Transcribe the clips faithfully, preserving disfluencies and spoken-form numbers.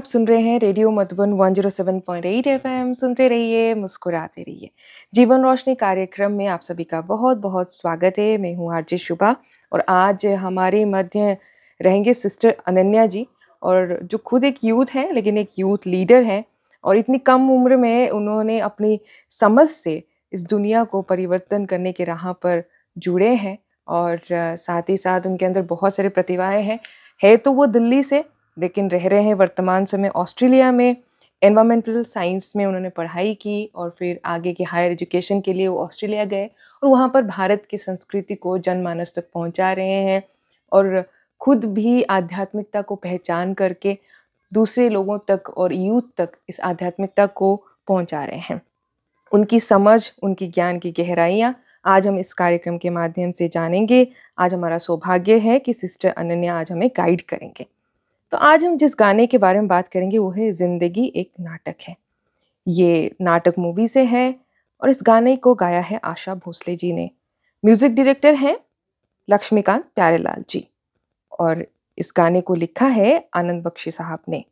आप सुन रहे हैं रेडियो मधुबन एक सौ सात पॉइंट आठ एफएम। सुनते रहिए, मुस्कुराते रहिए। जीवन रोशनी कार्यक्रम में आप सभी का बहुत बहुत स्वागत है। मैं हूँ आरजे शुभा और आज हमारे मध्य रहेंगे सिस्टर अनन्या जी, और जो खुद एक यूथ है लेकिन एक यूथ लीडर हैं, और इतनी कम उम्र में उन्होंने अपनी समझ से इस दुनिया को परिवर्तन करने के राह पर जुड़े हैं, और साथ ही साथ उनके अंदर बहुत सारे प्रतिभाएँ हैं। है तो वो दिल्ली से, लेकिन रह रहे हैं वर्तमान समय ऑस्ट्रेलिया में। एनवायरमेंटल साइंस में उन्होंने पढ़ाई की और फिर आगे के हायर एजुकेशन के लिए वो ऑस्ट्रेलिया गए, और वहाँ पर भारत की संस्कृति को जनमानस तक पहुँचा रहे हैं, और खुद भी आध्यात्मिकता को पहचान करके दूसरे लोगों तक और यूथ तक इस आध्यात्मिकता को पहुँचा रहे हैं। उनकी समझ, उनकी ज्ञान की गहराइयाँ आज हम इस कार्यक्रम के माध्यम से जानेंगे। आज हमारा सौभाग्य है कि सिस्टर अनन्या आज हमें गाइड करेंगे। तो आज हम जिस गाने के बारे में बात करेंगे वो है ज़िंदगी एक नाटक है। ये नाटक मूवी से है और इस गाने को गाया है आशा भोसले जी ने। म्यूज़िक डायरेक्टर हैं लक्ष्मीकांत प्यारेलाल जी और इस गाने को लिखा है आनंद बख्शी साहब ने।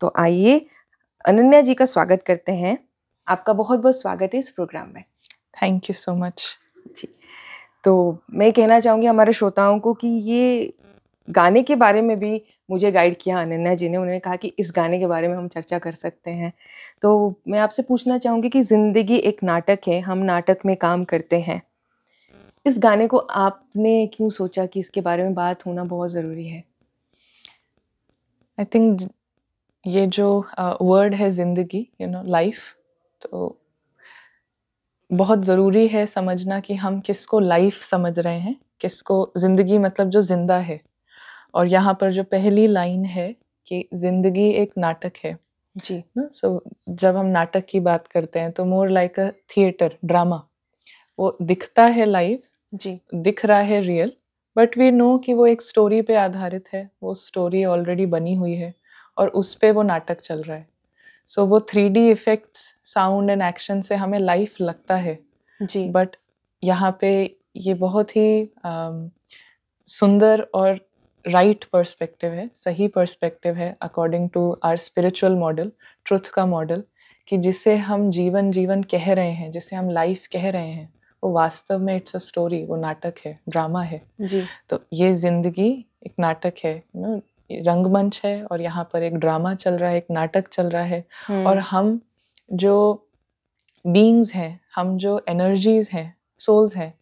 तो आइए अनन्या जी का स्वागत करते हैं। आपका बहुत बहुत स्वागत है इस प्रोग्राम में। थैंक यू सो मच जी। तो मैं कहना चाहूँगी हमारे श्रोताओं को कि ये गाने के बारे में भी मुझे गाइड किया अनन्या जी ने। उन्होंने कहा कि इस गाने के बारे में हम चर्चा कर सकते हैं। तो मैं आपसे पूछना चाहूँगी कि ज़िंदगी एक नाटक है, हम नाटक में काम करते हैं, इस गाने को आपने क्यों सोचा कि इसके बारे में बात होना बहुत ज़रूरी है? आई थिंक ये जो वर्ड uh, है ज़िंदगी, यू नो लाइफ, तो बहुत ज़रूरी है समझना कि हम किसको लाइफ समझ रहे हैं, किसको ज़िंदगी मतलब जो जिंदा है। और यहाँ पर जो पहली लाइन है कि ज़िंदगी एक नाटक है जी ना। सो so, जब हम नाटक की बात करते हैं तो more like a theatre drama, वो दिखता है लाइव जी, दिख रहा है रियल, बट वी नो कि वो एक स्टोरी पे आधारित है, वो स्टोरी ऑलरेडी बनी हुई है और उस पे वो नाटक चल रहा है। सो so, वो three D effects, sound and action से हमें लाइफ लगता है जी, बट यहाँ पे ये बहुत ही uh, सुंदर और राइट पर्सपेक्टिव है, सही पर्सपेक्टिव है according to our spiritual model, truth का मॉडल, कि जिसे हम जीवन जीवन कह रहे हैं, जिसे हम लाइफ कह रहे हैं, वो वास्तव में इट्स अ स्टोरी, वो नाटक है, ड्रामा है जी। तो ये ज़िंदगी एक नाटक है, नो रंगमंच है और यहाँ पर एक ड्रामा चल रहा है, एक नाटक चल रहा है, और हम जो बीइंग्स हैं, हम जो एनर्जीज हैं, सोल्स हैं,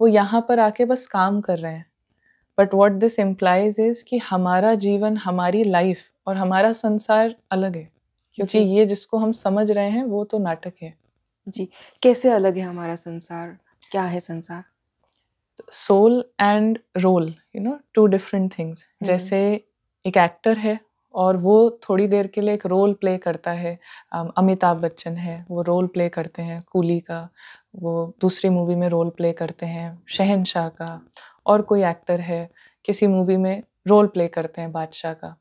वो यहाँ पर आके बस काम कर रहे हैं। But what this implies is कि हमारा जीवन, हमारी लाइफ और हमारा संसार अलग है, क्योंकि ये जिसको हम समझ रहे हैं वो तो नाटक है जी। कैसे अलग है हमारा संसार? क्या है संसार? Soul and role, you know two different things. जैसे एक एक्टर है और वो थोड़ी देर के लिए एक रोल प्ले करता है, अमिताभ बच्चन है, वो रोल प्ले करते हैं कूली का, वो दूसरी मूवी में रोल प्ले करते हैं शहनशाह का, और कोई एक्टर है किसी मूवी में रोल प्ले करते हैं बादशाह का।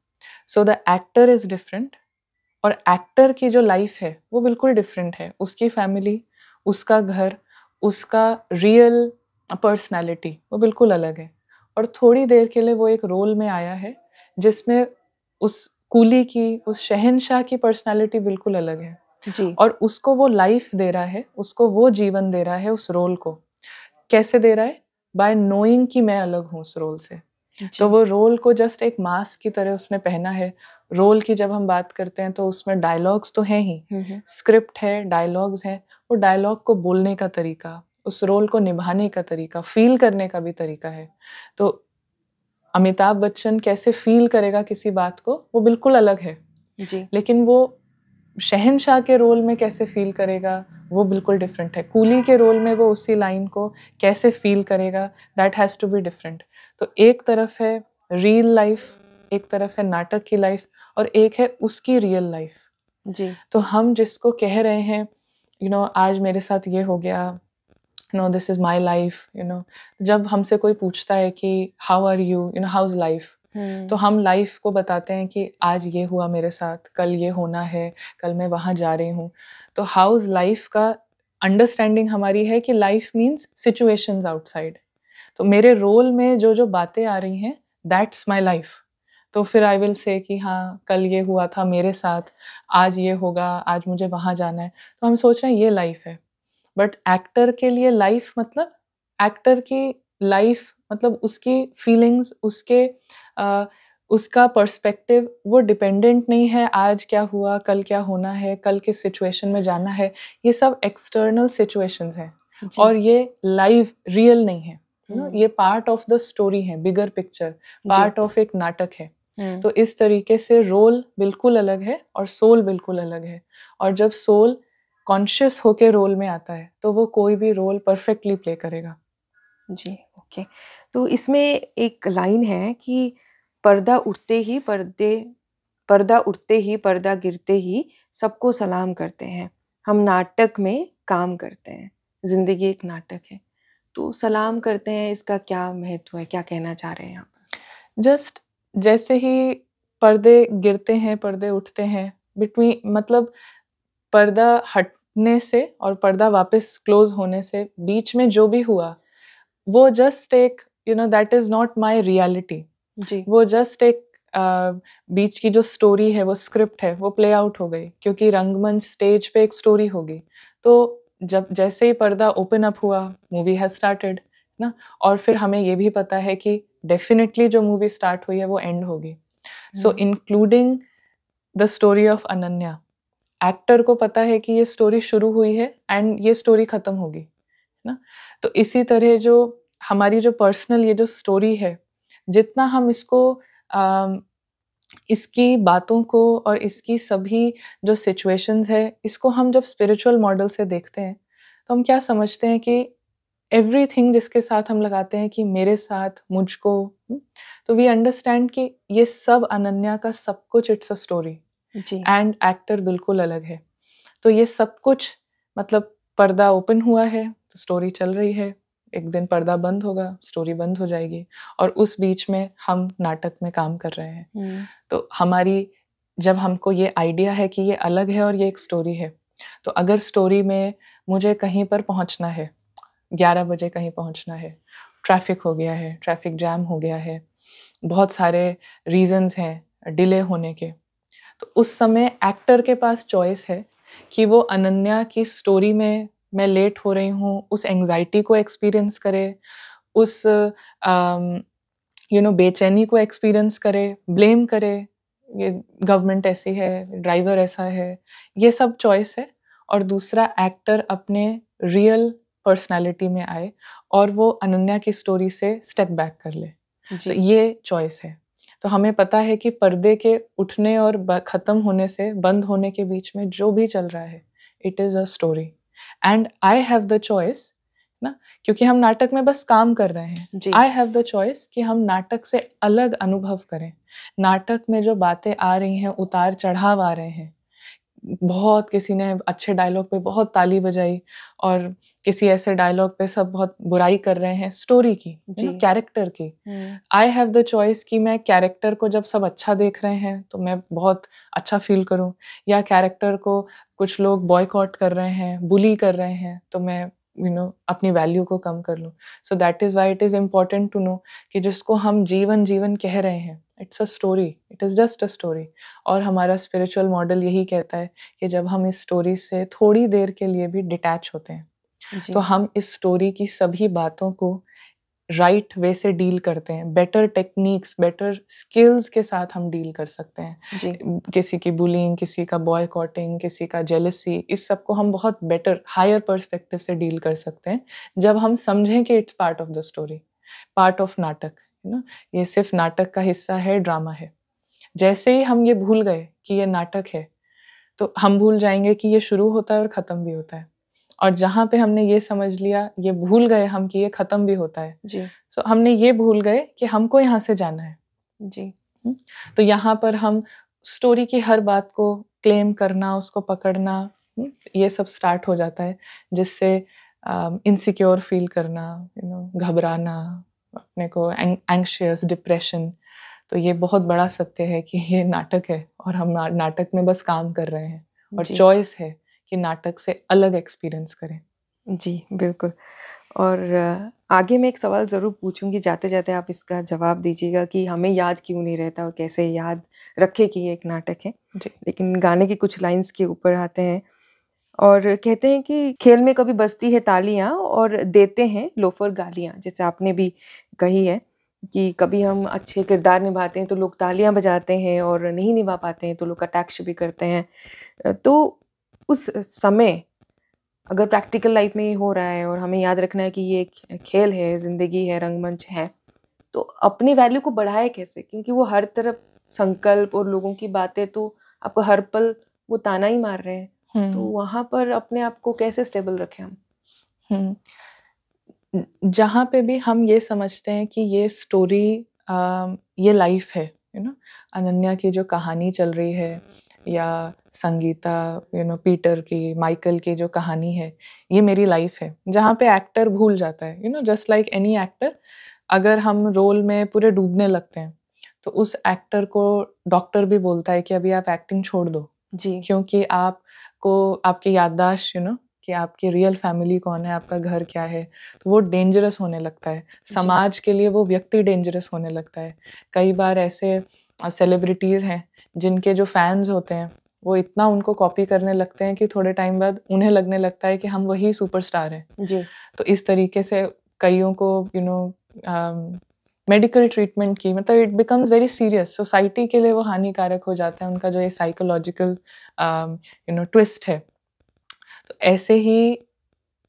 So the actor is different, और एक्टर की जो लाइफ है वो बिल्कुल डिफरेंट है। उसकी फैमिली, उसका घर, उसका रियल पर्सनालिटी, वो बिल्कुल अलग है। और थोड़ी देर के लिए वो एक रोल में आया है जिसमें उस कूली की, उस शहनशाह की पर्सनालिटी बिल्कुल अलग है जी। और उसको वो लाइफ दे रहा है, उसको वो जीवन दे रहा है, उस रोल को कैसे दे रहा है? बाय नोइंग कि मैं अलग हूँ उस रोल से। तो वो रोल को जस्ट एक मास्क की तरह उसने पहना है। रोल की जब हम बात करते हैं तो उसमें डायलॉग्स तो हैं ही, स्क्रिप्ट है, डायलॉग्स हैं। वो डायलॉग को बोलने का तरीका, उस रोल को निभाने का तरीका, फील करने का भी तरीका है। तो अमिताभ बच्चन कैसे फील करेगा किसी बात को, वो बिल्कुल अलग है जी। लेकिन वो शहनशाह के रोल में कैसे फील करेगा, वो बिल्कुल डिफरेंट है। कूली के रोल में वो उसी लाइन को कैसे फील करेगा, that has to be different. तो एक तरफ है रियल लाइफ, एक तरफ है नाटक की लाइफ और एक है उसकी रियल लाइफ जी। तो हम जिसको कह रहे हैं यू नो आज मेरे साथ ये हो गया, you know this is my life, you know जब हमसे कोई पूछता है कि how are you, you know how is life, तो हम लाइफ को बताते हैं कि आज ये हुआ मेरे साथ, कल ये होना है, कल मैं वहाँ जा रही हूँ। तो हाउ इज लाइफ का अंडरस्टैंडिंग हमारी है कि लाइफ मीन्स सिचुएशंस आउटसाइड। तो मेरे रोल में जो जो बातें आ रही हैं दैट्स माई लाइफ। तो फिर आई विल से कि हाँ कल ये हुआ था मेरे साथ, आज ये होगा, आज मुझे वहाँ जाना है। तो हम सोच रहे हैं ये लाइफ है, बट एक्टर के लिए लाइफ मतलब एक्टर की लाइफ मतलब उसकी फीलिंग्स, उसके आ, उसका पर्सपेक्टिव वो डिपेंडेंट नहीं है आज क्या हुआ, कल क्या होना है, कल किस सिचुएशन में जाना है। ये सब एक्सटर्नल सिचुएशंस हैं और ये लाइव रियल नहीं है, नो ये पार्ट ऑफ द स्टोरी है, बिगर पिक्चर, पार्ट ऑफ एक नाटक है। तो इस तरीके से रोल बिल्कुल अलग है और सोल बिल्कुल अलग है। और जब सोल कॉन्शियस होके रोल में आता है तो वो कोई भी रोल परफेक्टली प्ले करेगा जी। Okay okay. तो इसमें एक लाइन है कि पर्दा उठते ही पर्दे पर्दा उठते ही पर्दा गिरते ही सबको सलाम करते हैं, हम नाटक में काम करते हैं, जिंदगी एक नाटक है। तो सलाम करते हैं, इसका क्या महत्व है, क्या कहना चाह रहे हैं आप? जस्ट जैसे ही पर्दे गिरते हैं पर्दे उठते हैं, बिटवीन मतलब पर्दा हटने से और पर्दा वापस क्लोज होने से बीच में जो भी हुआ वो जस्ट एक you know that is not my reality जी। वो जस्ट एक uh, बीच की जो स्टोरी है, वो स्क्रिप्ट है, वो प्ले आउट हो गई, क्योंकि रंगमंच स्टेज पे एक स्टोरी होगी। तो जब जैसे ही पर्दा ओपन अप हुआ मूवी हैज स्टार्टेड ना, और फिर हमें ये भी पता है कि डेफिनेटली जो मूवी स्टार्ट हुई है वो एंड होगी। So including the story of Ananya, actor को पता है कि ये स्टोरी शुरू हुई है एंड ये स्टोरी खत्म होगी ना। तो इसी तरह जो हमारी जो पर्सनल ये जो स्टोरी है, जितना हम इसको आ, इसकी बातों को और इसकी सभी जो सिचुएशंस है, इसको हम जब स्पिरिचुअल मॉडल से देखते हैं तो हम क्या समझते हैं कि एवरीथिंग जिसके साथ हम लगाते हैं कि मेरे साथ, मुझको, तो वी अंडरस्टैंड कि ये सब अनन्या का सब कुछ it's a story and actor बिल्कुल अलग है। तो ये सब कुछ मतलब पर्दा ओपन हुआ है तो स्टोरी चल रही है, एक दिन पर्दा बंद होगा, स्टोरी बंद हो जाएगी, और उस बीच में हम नाटक में काम कर रहे हैं। तो हमारी जब हमको ये आइडिया है कि ये अलग है और ये एक स्टोरी है, तो अगर स्टोरी में मुझे कहीं पर पहुंचना है, ग्यारह बजे कहीं पहुंचना है, ट्रैफिक हो गया है, ट्रैफिक जैम हो गया है, बहुत सारे रीजंस हैं डिले होने के, तो उस समय एक्टर के पास चॉइस है कि वो अनन्या की स्टोरी में मैं लेट हो रही हूँ उस एंग्जाइटी को एक्सपीरियंस करे, उस यू नो बेचैनी को एक्सपीरियंस करे, ब्लेम करे, ये गवर्नमेंट ऐसी है, ड्राइवर ऐसा है, ये सब चॉइस है। और दूसरा एक्टर अपने रियल पर्सनालिटी में आए और वो अनन्या की स्टोरी से स्टेप बैक कर ले, तो ये चॉइस है। तो हमें पता है कि पर्दे के उठने और ख़त्म होने से, बंद होने के बीच में जो भी चल रहा है it is a story and I have the choice ना, क्योंकि हम नाटक में बस काम कर रहे हैं। आई हैव द चॉइस कि हम नाटक से अलग अनुभव करें, नाटक में जो बातें आ रही हैं, उतार चढ़ाव आ रहे हैं, बहुत किसी ने अच्छे डायलॉग पे बहुत ताली बजाई और किसी ऐसे डायलॉग पे सब बहुत बुराई कर रहे हैं स्टोरी की, कैरेक्टर की। आई हैव द चॉइस कि मैं कैरेक्टर को जब सब अच्छा देख रहे हैं तो मैं बहुत अच्छा फील करूं, या कैरेक्टर को कुछ लोग बॉयकॉट कर रहे हैं, बुली कर रहे हैं, तो मैं यू नो अपनी वैल्यू को कम कर लूँ। So that is why it is important to know कि जिसको हम जीवन जीवन कह रहे हैं it's a story, it is just a story. और हमारा स्पिरिचुअल मॉडल यही कहता है कि जब हम इस स्टोरी से थोड़ी देर के लिए भी डिटैच होते हैं तो हम इस स्टोरी की सभी बातों को राइट right वे से डील करते हैं, बेटर टेक्निक्स, बेटर स्किल्स के साथ हम डील कर सकते हैं जी। किसी की बुलिंग, किसी का बॉयकॉटिंग, किसी का जेलसी, इस सब को हम बहुत बेटर हायर पर्सपेक्टिव से डील कर सकते हैं जब हम समझें कि it's part of the story, part of नाटक है ना, ये सिर्फ नाटक का हिस्सा है, ड्रामा है। जैसे ही हम ये भूल गए कि ये नाटक है तो हम भूल जाएंगे कि ये शुरू होता है और ख़त्म भी होता है, और जहाँ पे हमने ये समझ लिया, ये भूल गए हम कि ये ख़त्म भी होता है जी। सो so, हमने ये भूल गए कि हमको यहाँ से जाना है जी, तो यहाँ पर हम स्टोरी की हर बात को क्लेम करना, उसको पकड़ना, ये सब स्टार्ट हो जाता है, जिससे इनसिक्योर फील करना, यू नो, घबराना, अपने को एंग्शियस, डिप्रेशन। तो ये बहुत बड़ा सत्य है कि ये नाटक है और हम ना, नाटक में बस काम कर रहे हैं, और चॉइस है कि नाटक से अलग एक्सपीरियंस करें। जी बिल्कुल। और आगे मैं एक सवाल ज़रूर पूछूंगी, जाते जाते आप इसका जवाब दीजिएगा कि हमें याद क्यों नहीं रहता और कैसे याद रखे कि ये एक नाटक है जी। लेकिन गाने की कुछ लाइंस के ऊपर आते हैं और कहते हैं कि खेल में कभी बजती है तालियां और देते हैं लोफर गालियां, जैसे आपने भी कही है कि कभी हम अच्छे किरदार निभाते हैं तो लोग तालियां बजाते हैं और नहीं निभा पाते हैं तो लोग कटाक्ष भी करते हैं। तो उस समय अगर प्रैक्टिकल लाइफ में ये हो रहा है और हमें याद रखना है कि ये एक खेल है, ज़िंदगी है, रंगमंच है, तो अपनी वैल्यू को बढ़ाए कैसे, क्योंकि वो हर तरफ संकल्प और लोगों की बातें तो आपको हर पल वो ताना ही मार रहे हैं, तो वहाँ पर अपने आप को कैसे स्टेबल रखें हम? जहाँ पे भी हम ये समझते हैं कि ये स्टोरी आ, ये लाइफ है, यू नो, अनन्या की जो कहानी चल रही है या संगीता, यू नो, पीटर की, माइकल की जो कहानी है, ये मेरी लाइफ है। जहाँ पे एक्टर भूल जाता है, you know, just like any actor, अगर हम रोल में पूरे डूबने लगते हैं तो उस एक्टर को डॉक्टर भी बोलता है कि अभी आप एक्टिंग छोड़ दो जी, क्योंकि आपको आपकी याददाश्त, यू नो, कि आपकी रियल फैमिली कौन है, आपका घर क्या है, तो वो डेंजरस होने लगता है। समाज के लिए वो व्यक्ति डेंजरस होने लगता है। कई बार ऐसे सेलिब्रिटीज़ हैं जिनके जो फैंस होते हैं वो इतना उनको कॉपी करने लगते हैं कि थोड़े टाइम बाद उन्हें लगने लगता है कि हम वही सुपरस्टार हैं जी। तो इस तरीके से कईयों को, यू नो, मेडिकल ट्रीटमेंट की, मतलब it becomes very serious, society के लिए वो हानिकारक हो जाता है, उनका जो ये साइकोलॉजिकल, यू नो, ट्विस्ट है। तो ऐसे ही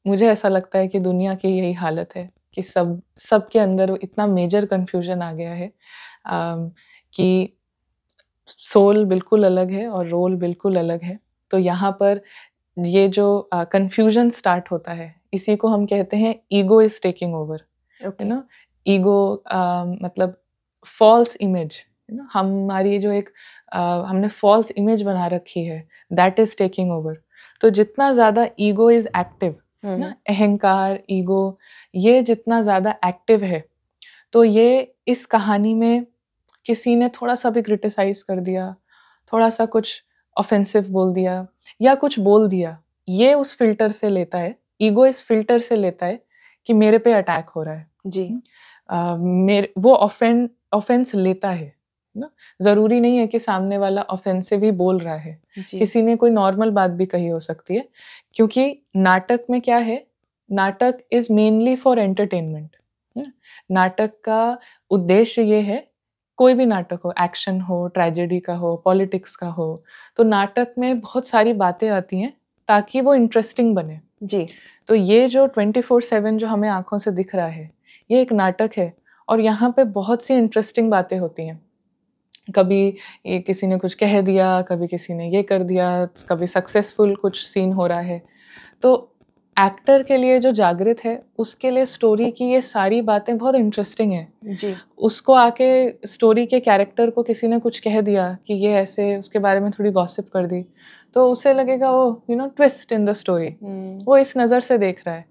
मुझे ऐसा लगता है कि दुनिया की यही हालत है कि सब सबके अंदर इतना मेजर कन्फ्यूजन आ गया है uh, कि सोल बिल्कुल अलग है और रोल बिल्कुल अलग है। तो यहाँ पर ये जो कन्फ्यूजन uh, स्टार्ट होता है, इसी को हम कहते हैं ego is taking over, you know, ego मतलब फॉल्स इमेज, यू नो, हमारी जो एक uh, हमने फॉल्स इमेज बना रखी है, दैट इज टेकिंग ओवर। तो जितना ज़्यादा ईगो इज एक्टिव ना, अहंकार, ईगो, ये जितना ज़्यादा एक्टिव है, तो ये इस कहानी में किसी ने थोड़ा सा भी क्रिटिसाइज कर दिया, थोड़ा सा कुछ ऑफेंसिव बोल दिया या कुछ बोल दिया, ये उस फिल्टर से लेता है, ईगो इस फिल्टर से लेता है कि मेरे पे अटैक हो रहा है जी। आ, मेरे वो ऑफेंड ऑफेंस लेता है ना, जरूरी नहीं है कि सामने वाला ऑफेंसिव ही बोल रहा है, किसी ने कोई नॉर्मल बात भी कही हो सकती है, क्योंकि नाटक में क्या है, नाटक इज मेनली फॉर एंटरटेनमेंट। नाटक का उद्देश्य ये है, कोई भी नाटक हो, एक्शन हो, ट्रेजेडी का हो, पॉलिटिक्स का हो, तो नाटक में बहुत सारी बातें आती हैं ताकि वो इंटरेस्टिंग बने जी। तो ये जो ट्वेंटी फोर सेवन जो हमें आंखों से दिख रहा है, ये एक नाटक है और यहाँ पे बहुत सी इंटरेस्टिंग बातें होती हैं। कभी ये किसी ने कुछ कह दिया, कभी किसी ने ये कर दिया, कभी सक्सेसफुल कुछ सीन हो रहा है। तो एक्टर के लिए जो जागृत है, उसके लिए स्टोरी की ये सारी बातें बहुत इंटरेस्टिंग हैं जी। उसको आके स्टोरी के कैरेक्टर को किसी ने कुछ कह दिया कि ये ऐसे, उसके बारे में थोड़ी गॉसिप कर दी, तो उसे लगेगा वो, you know, twist in the story, वो इस नज़र से देख रहा है।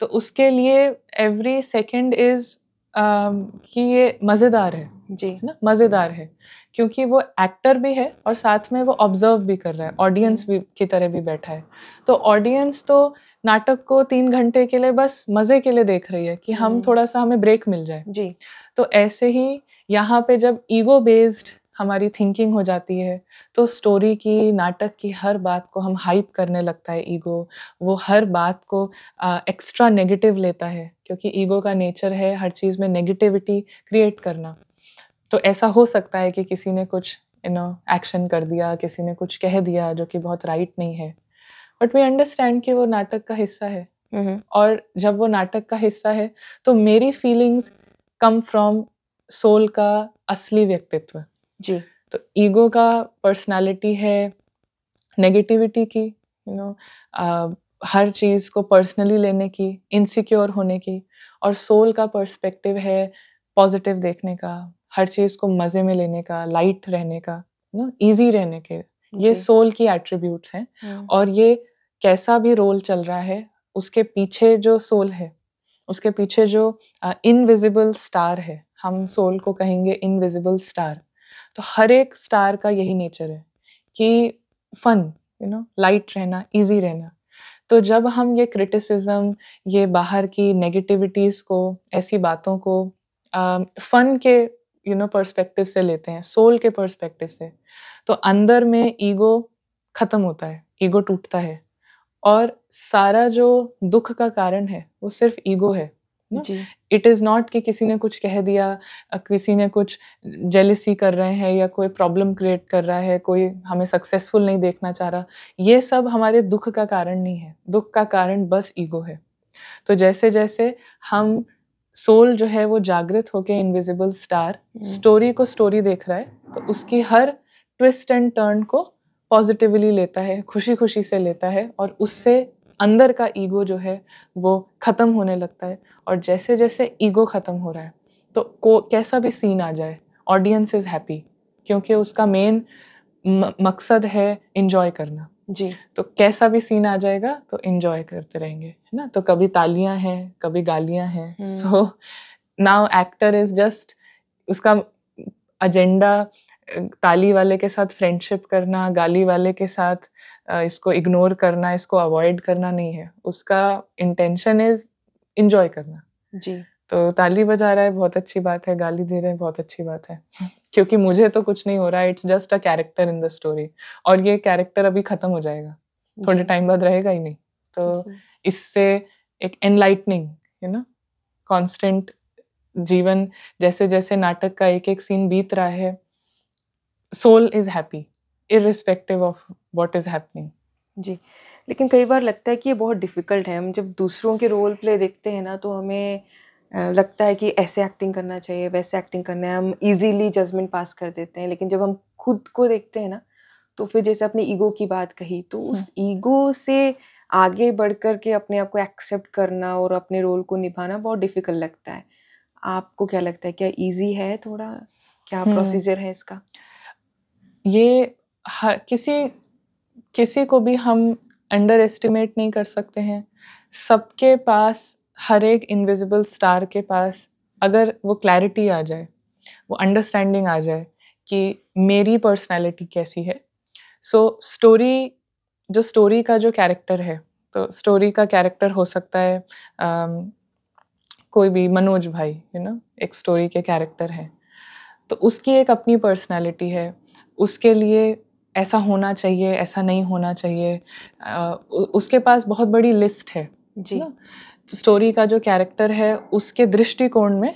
तो उसके लिए एवरी सेकेंड इज़ कि ये मज़ेदार है जी, ना, मज़ेदार है, क्योंकि वो एक्टर भी है और साथ में वो ऑब्जर्व भी कर रहा है, ऑडियंस भी की तरह भी बैठा है। तो ऑडियंस तो नाटक को तीन घंटे के लिए बस मज़े के लिए देख रही है कि हम थोड़ा सा, हमें ब्रेक मिल जाए जी। तो ऐसे ही यहाँ पे जब ईगो बेस्ड हमारी थिंकिंग हो जाती है, तो स्टोरी की, नाटक की हर बात को हम हाइप करने लगता है ईगो, वो हर बात को एक्स्ट्रा नेगेटिव लेता है, क्योंकि ईगो का नेचर है हर चीज़ में नेगेटिविटी क्रिएट करना। तो ऐसा हो सकता है कि किसी ने कुछ, यू नो, एक्शन कर दिया, किसी ने कुछ कह दिया जो कि बहुत राइट नहीं है, बट वी अंडरस्टैंड कि वो नाटक का हिस्सा है mm-hmm. और जब वो नाटक का हिस्सा है तो मेरी फीलिंग्स कम फ्रॉम सोल का असली व्यक्तित्व जी। तो ईगो का पर्सनालिटी है नेगेटिविटी की, यू नो, हर चीज़ को पर्सनली लेने की, इनसिक्योर होने की, और सोल का पर्सपेक्टिव है पॉजिटिव देखने का, हर चीज को मजे में लेने का, लाइट रहने का, ना इजी रहने के, ये सोल की एट्रीब्यूट्स हैं। और ये कैसा भी रोल चल रहा है उसके पीछे जो सोल है, उसके पीछे जो इनविजिबल स्टार है, हम सोल को कहेंगे इनविजिबल स्टार। तो हर एक स्टार का यही नेचर है कि फन, यू नो, लाइट रहना, इजी रहना। तो जब हम ये क्रिटिसिज्म, ये बाहर की नेगेटिविटीज को, ऐसी बातों को फन के, यू नो, पर्सपेक्टिव से लेते हैं, सोल के पर्सपेक्टिव से, तो अंदर में ईगो खत्म होता है, ईगो टूटता है और सारा जो दुख का कारण है वो सिर्फ ईगो है। इट इज़ नॉट कि किसी ने कुछ कह दिया, किसी ने कुछ जेलिसी कर रहे हैं या कोई प्रॉब्लम क्रिएट कर रहा है, कोई हमें सक्सेसफुल नहीं देखना चाह रहा, ये सब हमारे दुख का कारण नहीं है। दुख का कारण बस ईगो है। तो जैसे जैसे हम सोल जो है वो जागृत होके इनविजिबल स्टार स्टोरी को स्टोरी देख रहा है, तो उसकी हर ट्विस्ट एंड टर्न को पॉजिटिवली लेता है, खुशी खुशी से लेता है और उससे अंदर का ईगो जो है वो ख़त्म होने लगता है। और जैसे जैसे ईगो ख़त्म हो रहा है तो को कैसा भी सीन आ जाए, ऑडियंस इज़ हैप्पी, क्योंकि उसका मेन मकसद है इन्जॉय करना। जी, तो कैसा भी सीन आ जाएगा तो इन्जॉय करते रहेंगे, है ना। तो कभी तालियां हैं, कभी गालियां हैं। So now actor is just, उसका एजेंडा ताली वाले के साथ फ्रेंडशिप करना, गाली वाले के साथ इसको इग्नोर करना, इसको अवॉइड करना नहीं है। उसका इंटेंशन इज एंजॉय करना। जी, तो ताली बजा रहा है, बहुत अच्छी बात है, गाली दे रहे हैं, बहुत अच्छी बात है, क्योंकि मुझे तो कुछ नहीं हो रहा है, it's just a character in the story. और ये कैरेक्टर अभी खत्म हो जाएगा, थोड़े टाइम बाद रहेगा ही नहीं। तो इससे एक एनलाइटनिंग, यू नो, कॉन्स्टेंट जीवन, जैसे जैसे नाटक का एक एक सीन बीत रहा है, soul is happy irrespective of what is happening. जी, लेकिन कई बार लगता है कि ये बहुत डिफिकल्ट है। हम जब दूसरों के रोल प्ले देखते हैं ना, तो हमें लगता है कि ऐसे एक्टिंग करना चाहिए, वैसे एक्टिंग करना है, हम इजीली जजमेंट पास कर देते हैं। लेकिन जब हम खुद को देखते हैं ना, तो फिर जैसे अपने ईगो की बात कही, तो उस ईगो से आगे बढ़ कर के अपने आप को एक्सेप्ट करना और अपने रोल को निभाना बहुत डिफिकल्ट लगता है। आपको क्या लगता है, क्या ईजी है थोड़ा, क्या प्रोसीजर है इसका? ये हर किसी किसी को भी हम अंडर एस्टिमेट नहीं कर सकते हैं। सबके पास, हर एक इनविजिबल स्टार के पास, अगर वो क्लैरिटी आ जाए, वो अंडरस्टैंडिंग आ जाए कि मेरी पर्सनालिटी कैसी है। सो so, स्टोरी जो स्टोरी का जो कैरेक्टर है, तो स्टोरी का कैरेक्टर हो सकता है um, कोई भी मनोज भाई, यू you नो know, एक स्टोरी के कैरेक्टर है, तो उसकी एक अपनी पर्सनालिटी है, उसके लिए ऐसा होना चाहिए, ऐसा नहीं होना चाहिए, आ, उसके पास बहुत बड़ी लिस्ट है। जी, तो स्टोरी का जो कैरेक्टर है उसके दृष्टिकोण में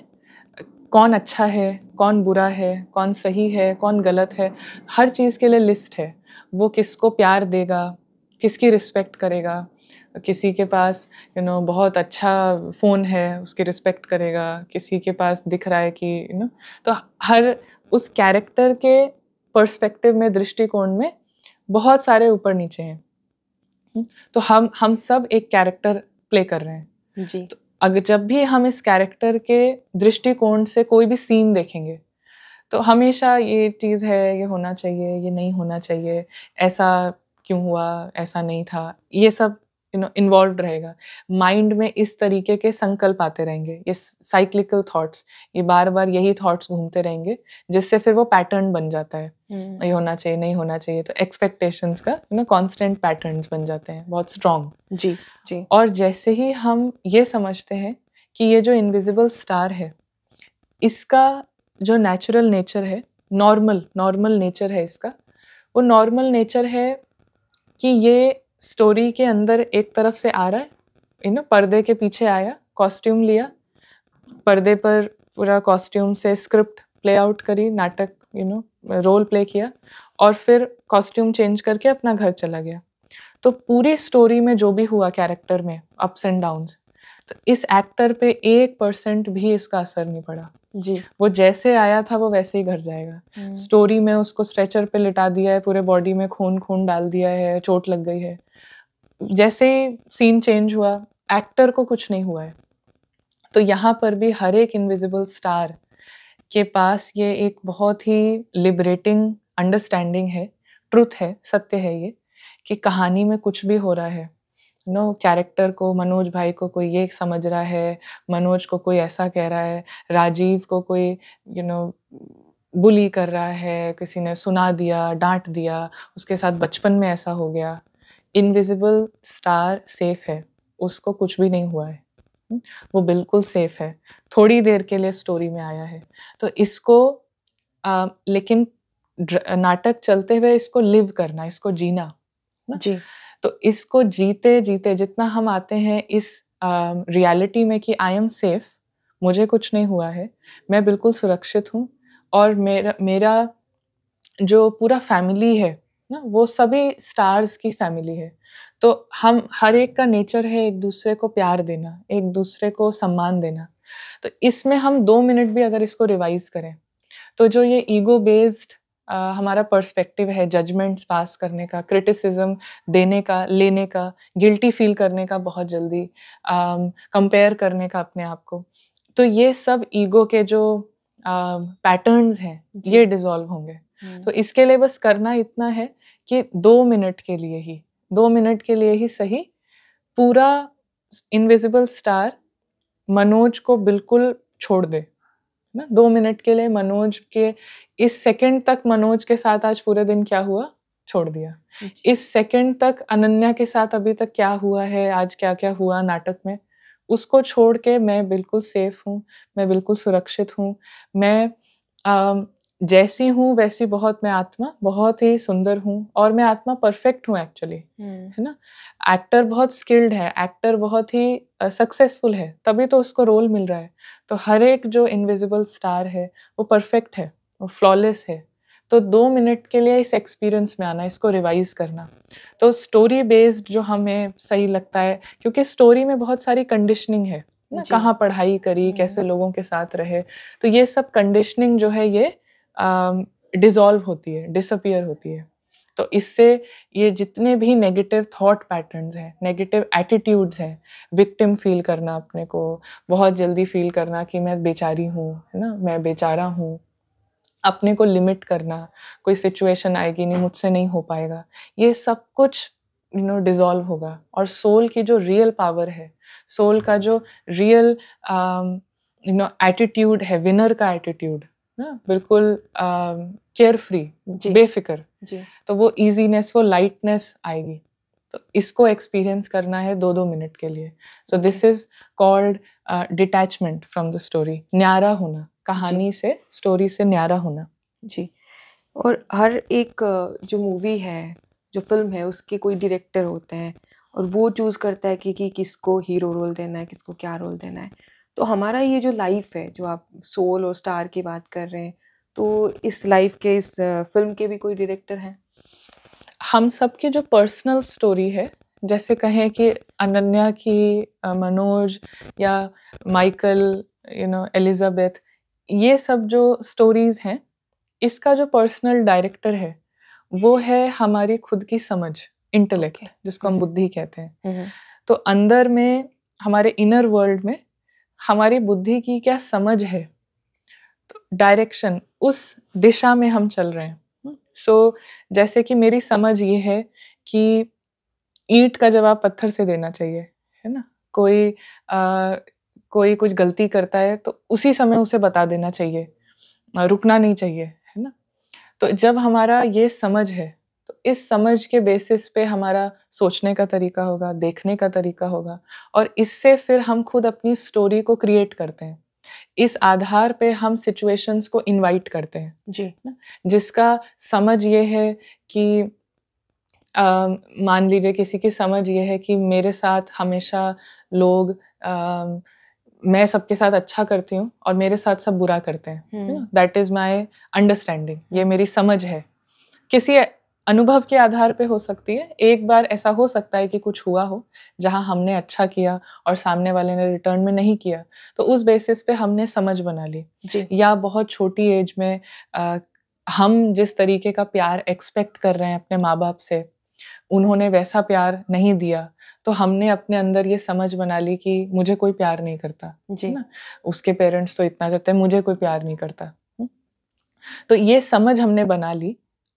कौन अच्छा है, कौन बुरा है, कौन सही है, कौन गलत है, हर चीज़ के लिए लिस्ट है। वो किसको प्यार देगा, किसकी रिस्पेक्ट करेगा। किसी के पास, यू नो, बहुत अच्छा फ़ोन है, उसकी रिस्पेक्ट करेगा। किसी के पास दिख रहा है कि, यू नो, तो हर उस कैरेक्टर के पर्सपेक्टिव में, दृष्टिकोण में बहुत सारे ऊपर नीचे हैं। तो हम हम सब एक कैरेक्टर प्ले कर रहे हैं। जी, तो अगर जब भी हम इस कैरेक्टर के दृष्टिकोण से कोई भी सीन देखेंगे, तो हमेशा ये चीज़ है, ये होना चाहिए, ये नहीं होना चाहिए, ऐसा क्यों हुआ, ऐसा नहीं था, ये सब, यू नो, इन्वॉल्व रहेगा। माइंड में इस तरीके के संकल्प आते रहेंगे, ये साइक्लिकल थॉट्स, ये बार बार यही थॉट्स घूमते रहेंगे, जिससे फिर वो पैटर्न बन जाता है, ये होना चाहिए, नहीं होना चाहिए। तो एक्सपेक्टेशंस का, यू नो, कॉन्स्टेंट पैटर्न्स बन जाते हैं, बहुत स्ट्रॉन्ग। जी जी। और जैसे ही हम ये समझते हैं कि ये जो इनविजिबल स्टार है, इसका जो नेचुरल नेचर है, नॉर्मल नॉर्मल नेचर है इसका, वो नॉर्मल नेचर है कि ये स्टोरी के अंदर एक तरफ से आ रहा है, यू नो, पर्दे के पीछे आया, कॉस्ट्यूम लिया, पर्दे पर पूरा कॉस्ट्यूम से स्क्रिप्ट प्ले आउट करी, नाटक, यू नो, रोल प्ले किया और फिर कॉस्ट्यूम चेंज करके अपना घर चला गया। तो पूरी स्टोरी में जो भी हुआ कैरेक्टर में, अप्स एंड डाउन्स, तो इस एक्टर पे एक परसेंट भी इसका असर नहीं पड़ा। जी, वो जैसे आया था वो वैसे ही घर जाएगा। स्टोरी में उसको स्ट्रेचर पे लिटा दिया है, पूरे बॉडी में खून खून डाल दिया है, चोट लग गई है, जैसे ही सीन चेंज हुआ एक्टर को कुछ नहीं हुआ है। तो यहाँ पर भी हर एक इनविजिबल स्टार के पास ये एक बहुत ही लिबरेटिंग अंडरस्टैंडिंग है, ट्रुथ है, सत्य है ये कि कहानी में कुछ भी हो रहा है नो no, कैरेक्टर को, मनोज भाई को कोई ये समझ रहा है, मनोज को कोई ऐसा कह रहा है, राजीव को कोई you you know know, bully कर रहा है, किसी ने सुना दिया, डांट दिया, उसके साथ बचपन में ऐसा हो गया। इनविजिबल स्टार सेफ है, उसको कुछ भी नहीं हुआ है, वो बिल्कुल सेफ है, थोड़ी देर के लिए स्टोरी में आया है। तो इसको आ, लेकिन नाटक चलते हुए इसको लिव करना, इसको जीना ना? जी। तो इसको जीते जीते जितना हम आते हैं इस रियलिटी में कि आई एम सेफ, मुझे कुछ नहीं हुआ है, मैं बिल्कुल सुरक्षित हूँ और मेरा मेरा जो पूरा फैमिली है ना, वो सभी स्टार्स की फैमिली है। तो हम हर एक का नेचर है एक दूसरे को प्यार देना, एक दूसरे को सम्मान देना। तो इसमें हम दो मिनट भी अगर इसको रिवाइज करें तो जो ये ईगो बेस्ड हमारा पर्सपेक्टिव है जजमेंट्स पास करने का, क्रिटिसिज्म देने का, लेने का, गिल्टी फील करने का बहुत जल्दी, कंपेयर करने का अपने आप को, तो ये सब ईगो के जो पैटर्न्स uh, हैं ये डिसॉल्व होंगे। तो इसके लिए बस करना इतना है कि दो मिनट के लिए ही दो मिनट के लिए ही सही पूरा इनविजिबल स्टार मनोज को बिल्कुल छोड़ दे ना। दो मिनट के लिए मनोज के इस सेकंड तक मनोज के साथ आज पूरे दिन क्या हुआ छोड़ दिया, इस सेकंड तक अनन्या के साथ अभी तक क्या हुआ है, आज क्या क्या हुआ नाटक में, उसको छोड़ के मैं बिल्कुल सेफ हूँ, मैं बिल्कुल सुरक्षित हूँ, मैं आ, जैसी हूँ वैसी बहुत मैं आत्मा बहुत ही सुंदर हूँ और मैं आत्मा परफेक्ट हूँ एक्चुअली, है ना। एक्टर बहुत स्किल्ड है, एक्टर बहुत ही सक्सेसफुल है, तभी तो उसको रोल मिल रहा है। तो हर एक जो इनविजिबल स्टार है वो परफेक्ट है, वो फ्लॉलेस है। तो दो मिनट के लिए इस एक्सपीरियंस में आना, इसको रिवाइज करना। तो स्टोरी बेस्ड जो हमें सही लगता है, क्योंकि स्टोरी में बहुत सारी कंडीशनिंग है ना, कहाँ पढ़ाई करी, कैसे लोगों के साथ रहे, तो ये सब कंडीशनिंग जो है ये डिसॉल्व होती है, डिसअपियर होती है। तो इससे ये जितने भी नेगेटिव थॉट पैटर्न्स हैं, नेगेटिव एटीट्यूड्स हैं, विक्टिम फील करना अपने को, बहुत जल्दी फील करना कि मैं बेचारी हूँ, है ना, मैं बेचारा हूँ, अपने को लिमिट करना, कोई सिचुएशन आएगी नहीं, मुझसे नहीं हो पाएगा, ये सब कुछ यू नो डिसॉल्व होगा। और सोल की जो रियल पावर है, सोल का जो रियल यू नो एटीट्यूड है, विनर का एटीट्यूड ना, बिल्कुल केयर फ्री, बेफिक्र, तो वो इजीनेस, वो लाइटनेस आएगी। तो इसको एक्सपीरियंस करना है दो दो मिनट के लिए। So this is called detachment from the story, न्यारा होना, कहानी से, स्टोरी से न्यारा होना। जी। और हर एक जो मूवी है, जो फिल्म है, उसके कोई डायरेक्टर होते हैं और वो चूज़ करता है कि कि किसको हीरो रोल देना है, किसको क्या रोल देना है। तो हमारा ये जो लाइफ है, जो आप सोल और स्टार की बात कर रहे हैं, तो इस लाइफ के, इस फिल्म के भी कोई डायरेक्टर हैं? हम सब की जो पर्सनल स्टोरी है, जैसे कहें कि अनन्या की, मनोज या माइकल, यू नो एलिजाबेथ, ये सब जो स्टोरीज़ हैं, इसका जो पर्सनल डायरेक्टर है वो है हमारी खुद की समझ, इंटेलेक्ट, जिसको हम बुद्धि कहते हैं। तो अंदर में, हमारे इनर वर्ल्ड में हमारी बुद्धि की क्या समझ है, तो डायरेक्शन, उस दिशा में हम चल रहे हैं। सो so, जैसे कि मेरी समझ ये है कि ईंट का जवाब पत्थर से देना चाहिए, है ना। कोई आ, कोई कुछ गलती करता है तो उसी समय उसे बता देना चाहिए, रुकना नहीं चाहिए, है ना। तो जब हमारा ये समझ है, तो इस समझ के बेसिस पे हमारा सोचने का तरीका होगा, देखने का तरीका होगा, और इससे फिर हम खुद अपनी स्टोरी को क्रिएट करते हैं। इस आधार पे हम सिचुएशंस को इनवाइट करते हैं, जी ना? जिसका समझ ये है कि आ, मान लीजिए किसी की समझ ये है कि मेरे साथ हमेशा लोग आ, मैं सबके साथ अच्छा करती हूँ और मेरे साथ सब बुरा करते हैं, दैट इज माई अंडरस्टैंडिंग, ये मेरी समझ है। किसी अनुभव के आधार पे हो सकती है। एक बार ऐसा हो सकता है कि कुछ हुआ हो जहाँ हमने अच्छा किया और सामने वाले ने रिटर्न में नहीं किया, तो उस बेसिस पे हमने समझ बना ली। या बहुत छोटी एज में आ, हम जिस तरीके का प्यार एक्सपेक्ट कर रहे हैं अपने माँ बाप से, उन्होंने वैसा प्यार नहीं दिया, तो हमने अपने अंदर ये समझ बना ली कि मुझे कोई प्यार नहीं करता जी ना, उसके पेरेंट्स तो इतना करते हैं, मुझे कोई प्यार नहीं करता। तो ये समझ हमने बना ली।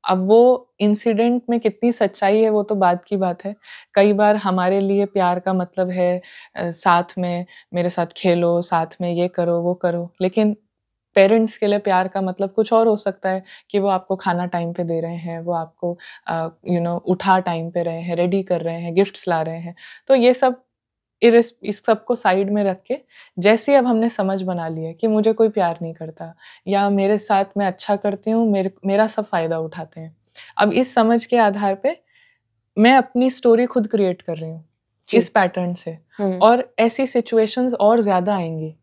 अब वो इंसिडेंट में कितनी सच्चाई है वो तो बाद की बात है। कई बार हमारे लिए प्यार का मतलब है साथ में मेरे साथ खेलो, साथ में ये करो वो करो, लेकिन पेरेंट्स के लिए प्यार का मतलब कुछ और हो सकता है कि वो आपको खाना टाइम पे दे रहे हैं, वो आपको यू नो उठा टाइम पे रहे हैं, रेडी कर रहे हैं, गिफ्ट्स ला रहे हैं। तो ये सब इस इस सब को साइड में रख के जैसे अब हमने समझ बना ली है कि मुझे कोई प्यार नहीं करता या मेरे साथ मैं अच्छा करती हूँ, मेरे मेरा सब फायदा उठाते हैं, अब इस समझ के आधार पे मैं अपनी स्टोरी खुद क्रिएट कर रही हूँ इस पैटर्न से। और ऐसी सिचुएशंस और ज्यादा आएंगी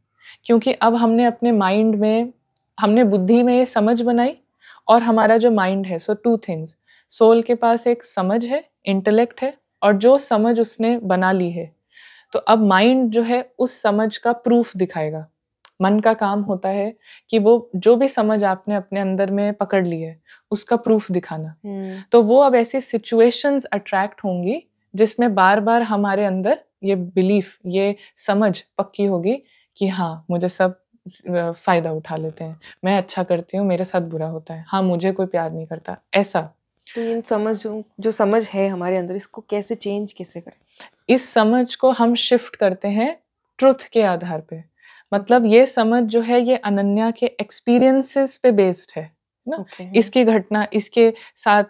क्योंकि अब हमने अपने माइंड में, हमने बुद्धि में ये समझ बनाई और हमारा जो माइंड है, सो टू थिंग्स, सोल के पास एक समझ है, इंटेलेक्ट है, और जो समझ उसने बना ली है, तो अब माइंड जो है उस समझ का प्रूफ दिखाएगा। मन का काम होता है कि वो जो भी समझ आपने अपने अंदर में पकड़ ली है उसका प्रूफ दिखाना। hmm. तो वो अब ऐसी सिचुएशंस अट्रैक्ट होंगी जिसमें बार बार हमारे अंदर ये बिलीफ, ये समझ पक्की होगी कि हाँ मुझे सब फायदा उठा लेते हैं, मैं अच्छा करती हूँ मेरे साथ बुरा होता है, हाँ मुझे कोई प्यार नहीं करता, ऐसा। तो इन समझ जो समझ है हमारे अंदर, इसको कैसे चेंज कैसे करें? इस समझ को हम शिफ्ट करते हैं ट्रुथ के आधार पे। मतलब ये समझ जो है ये अनन्या के एक्सपीरियंसेस पे बेस्ड है ना। okay. इसकी घटना, इसके साथ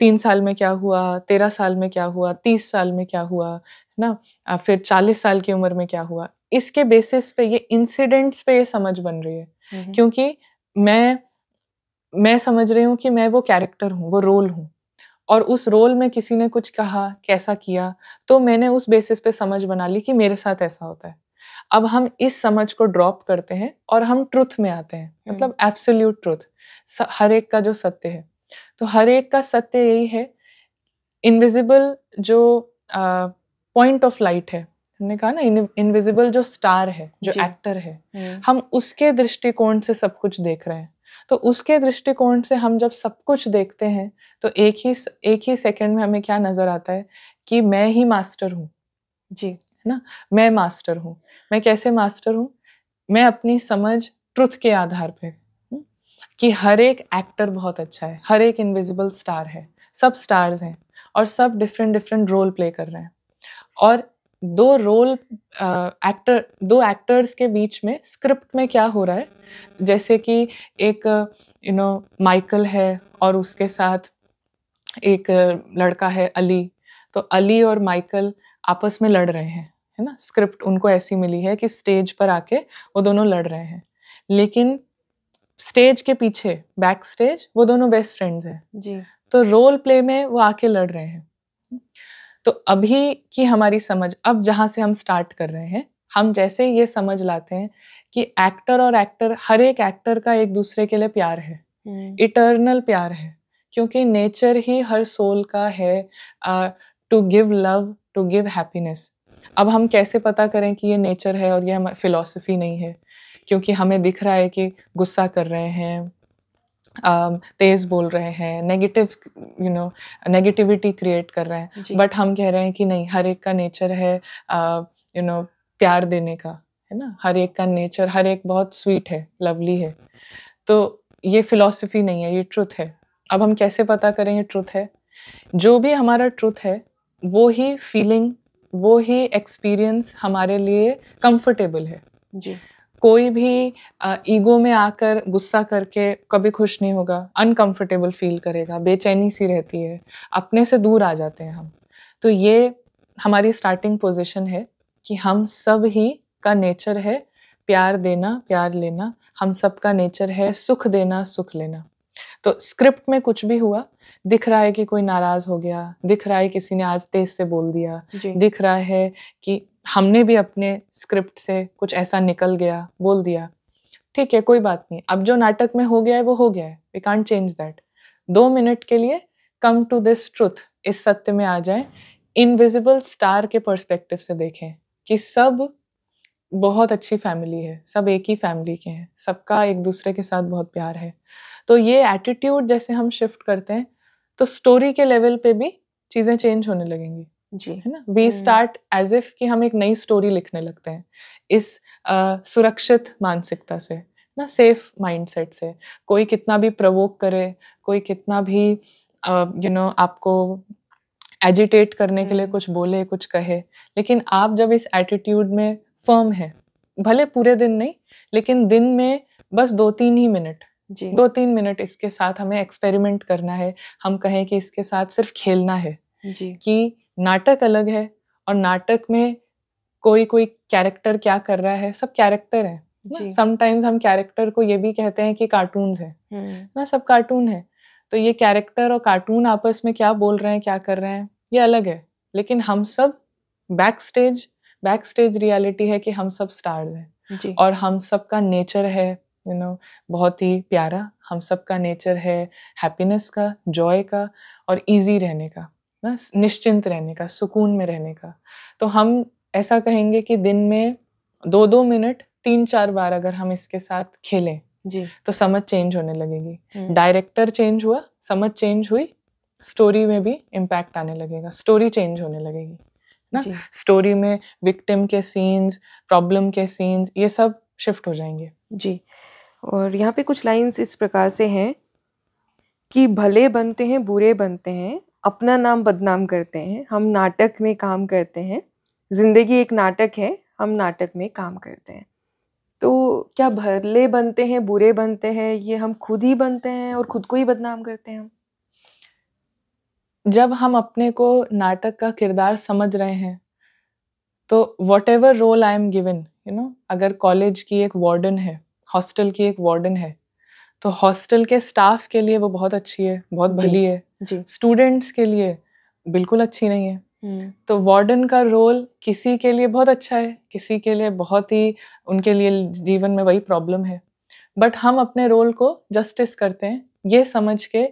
तीन साल में क्या हुआ, तेरह साल में क्या हुआ, तीस साल में क्या हुआ ना, फिर चालीस साल की उम्र में क्या हुआ, इसके बेसिस पे ये इंसिडेंट्स पे ये समझ बन रही है। mm-hmm. क्योंकि मैं मैं समझ रही हूँ कि मैं वो कैरेक्टर हूँ, वो रोल हूँ, और उस रोल में किसी ने कुछ कहा, कैसा किया, तो मैंने उस बेसिस पे समझ बना ली कि मेरे साथ ऐसा होता है। अब हम इस समझ को ड्रॉप करते हैं और हम ट्रुथ में आते हैं, मतलब एब्सोल्यूट ट्रुथ, हर एक का जो सत्य है। तो हर एक का सत्य यही है, इनविजिबल जो पॉइंट ऑफ लाइट है, हमने कहा ना इनविजिबल जो स्टार है, जो एक्टर है, हम उसके दृष्टिकोण से सब कुछ देख रहे हैं। तो उसके दृष्टिकोण से हम जब सब कुछ देखते हैं तो एक ही एक ही सेकंड में हमें क्या नजर आता है कि मैं ही मास्टर हूँ जी, है ना, मैं मास्टर हूँ। मैं कैसे मास्टर हूँ? मैं अपनी समझ ट्रुथ के आधार पे, कि हर एक एक्टर बहुत अच्छा है, हर एक इनविजिबल स्टार है, सब स्टार्स हैं और सब डिफरेंट डिफरेंट रोल प्ले कर रहे हैं, और दो रोल एक्टर दो एक्टर्स के बीच में स्क्रिप्ट में क्या हो रहा है, जैसे कि एक यू नो माइकल है और उसके साथ एक लड़का है अली, तो अली और माइकल आपस में लड़ रहे हैं, है ना। स्क्रिप्ट उनको ऐसी मिली है कि स्टेज पर आके वो दोनों लड़ रहे हैं, लेकिन स्टेज के पीछे बैक स्टेज वो दोनों बेस्ट फ्रेंड्स हैं जी। तो रोल प्ले में वो आके लड़ रहे हैं। तो अभी की हमारी समझ, अब जहाँ से हम स्टार्ट कर रहे हैं, हम जैसे ये समझ लाते हैं कि एक्टर और एक्टर, हर एक एक्टर का एक दूसरे के लिए प्यार है, इटर्नल प्यार है, क्योंकि नेचर ही हर सोल का है to give love, to give happiness. अब हम कैसे पता करें कि ये नेचर है और ये हमारी फिलॉसफी नहीं है? क्योंकि हमें दिख रहा है कि गुस्सा कर रहे हैं, Uh, तेज बोल रहे हैं, negative you know negativity create कर रहे हैं, बट हम कह रहे हैं कि नहीं, हर एक का नेचर है यू नो प्यार देने का, है ना, हर एक का नेचर, हर एक बहुत स्वीट है, लवली है। तो ये फिलॉसफी नहीं है, ये ट्रुथ है। अब हम कैसे पता करें ये ट्रुथ है? जो भी हमारा ट्रुथ है वो ही फीलिंग, वो ही एक्सपीरियंस हमारे लिए कंफर्टेबल है जी। कोई भी ईगो में आकर गुस्सा करके कभी खुश नहीं होगा, अनकंफर्टेबल फील करेगा, बेचैनी सी रहती है, अपने से दूर आ जाते हैं हम। तो ये हमारी स्टार्टिंग पोजीशन है कि हम सब ही का नेचर है प्यार देना, प्यार लेना, हम सब का नेचर है सुख देना, सुख लेना। तो स्क्रिप्ट में कुछ भी हुआ, दिख रहा है कि कोई नाराज हो गया, दिख रहा है किसी ने आज तेज से बोल दिया, दिख रहा है कि हमने भी अपने स्क्रिप्ट से कुछ ऐसा निकल गया, बोल दिया, ठीक है कोई बात नहीं, अब जो नाटक में हो गया है वो हो गया है, वी कांट चेंज दैट। दो मिनट के लिए कम टू दिस ट्रुथ, इस सत्य में आ जाए, इनविजिबल स्टार के पर्सपेक्टिव से देखें कि सब बहुत अच्छी फैमिली है, सब एक ही फैमिली के हैं, सबका एक दूसरे के साथ बहुत प्यार है। तो ये एटीट्यूड जैसे हम शिफ्ट करते हैं तो स्टोरी के लेवल पे भी चीजें चेंज होने लगेंगी जी, है ना. वी स्टार्ट एज इफ कि हम एक नई स्टोरी लिखने लगते हैं इस uh, सुरक्षित मानसिकता से ना, सेफ माइंडसेट से. कोई कितना भी प्रवोक करे, कोई कितना भी you uh, know you know, आपको एजिटेट करने के लिए कुछ बोले, कुछ कहे, लेकिन आप जब इस एटीट्यूड में फर्म है, भले पूरे दिन नहीं लेकिन दिन में बस दो तीन ही मिनट जी. दो तीन मिनट इसके साथ हमें एक्सपेरिमेंट करना है, हम कहें कि इसके साथ सिर्फ खेलना है जी. कि नाटक अलग है और नाटक में कोई कोई कैरेक्टर क्या कर रहा है, सब कैरेक्टर है ना. समटाइम्स हम कैरेक्टर को ये भी कहते हैं कि कार्टून्स है ना, सब कार्टून है. तो ये कैरेक्टर और कार्टून आपस में क्या बोल रहे हैं, क्या कर रहे हैं, ये अलग है. लेकिन हम सब back stage back stage reality है कि हम सब स्टार्स हैं और हम सब का नेचर है यू you नो know, बहुत ही प्यारा. हम सब का नेचर है हैप्पीनेस का, जॉय का और इजी रहने का ना, निश्चिंत रहने का, सुकून में रहने का. तो हम ऐसा कहेंगे कि दिन में दो दो मिनट तीन चार बार अगर हम इसके साथ खेलें जी, तो समझ चेंज होने लगेगी. डायरेक्टर चेंज हुआ, समझ चेंज हुई, स्टोरी में भी इम्पैक्ट आने लगेगा, स्टोरी चेंज होने लगेगी ना. स्टोरी में विक्टिम के सीन्स, प्रॉब्लम के सीन्स, ये सब शिफ्ट हो जाएंगे जी. और यहाँ पे कुछ लाइंस इस प्रकार से हैं कि भले बनते हैं, बुरे बनते हैं, अपना नाम बदनाम करते हैं, हम नाटक में काम करते हैं, जिंदगी एक नाटक है, हम नाटक में काम करते हैं. तो क्या भले बनते हैं, बुरे बनते हैं, ये हम खुद ही बनते हैं और खुद को ही बदनाम करते हैं हम? जब हम अपने को नाटक का किरदार समझ रहे हैं तो whatever role I am given you know, अगर कॉलेज की एक वार्डन है, हॉस्टल की एक वार्डन है, तो हॉस्टल के स्टाफ के लिए वो बहुत अच्छी है, बहुत भली है जी. स्टूडेंट्स के लिए बिल्कुल अच्छी नहीं है. तो वार्डन का रोल किसी के लिए बहुत अच्छा है, किसी के लिए बहुत ही, उनके लिए जीवन में वही प्रॉब्लम है. बट हम अपने रोल को जस्टिस करते हैं ये समझ के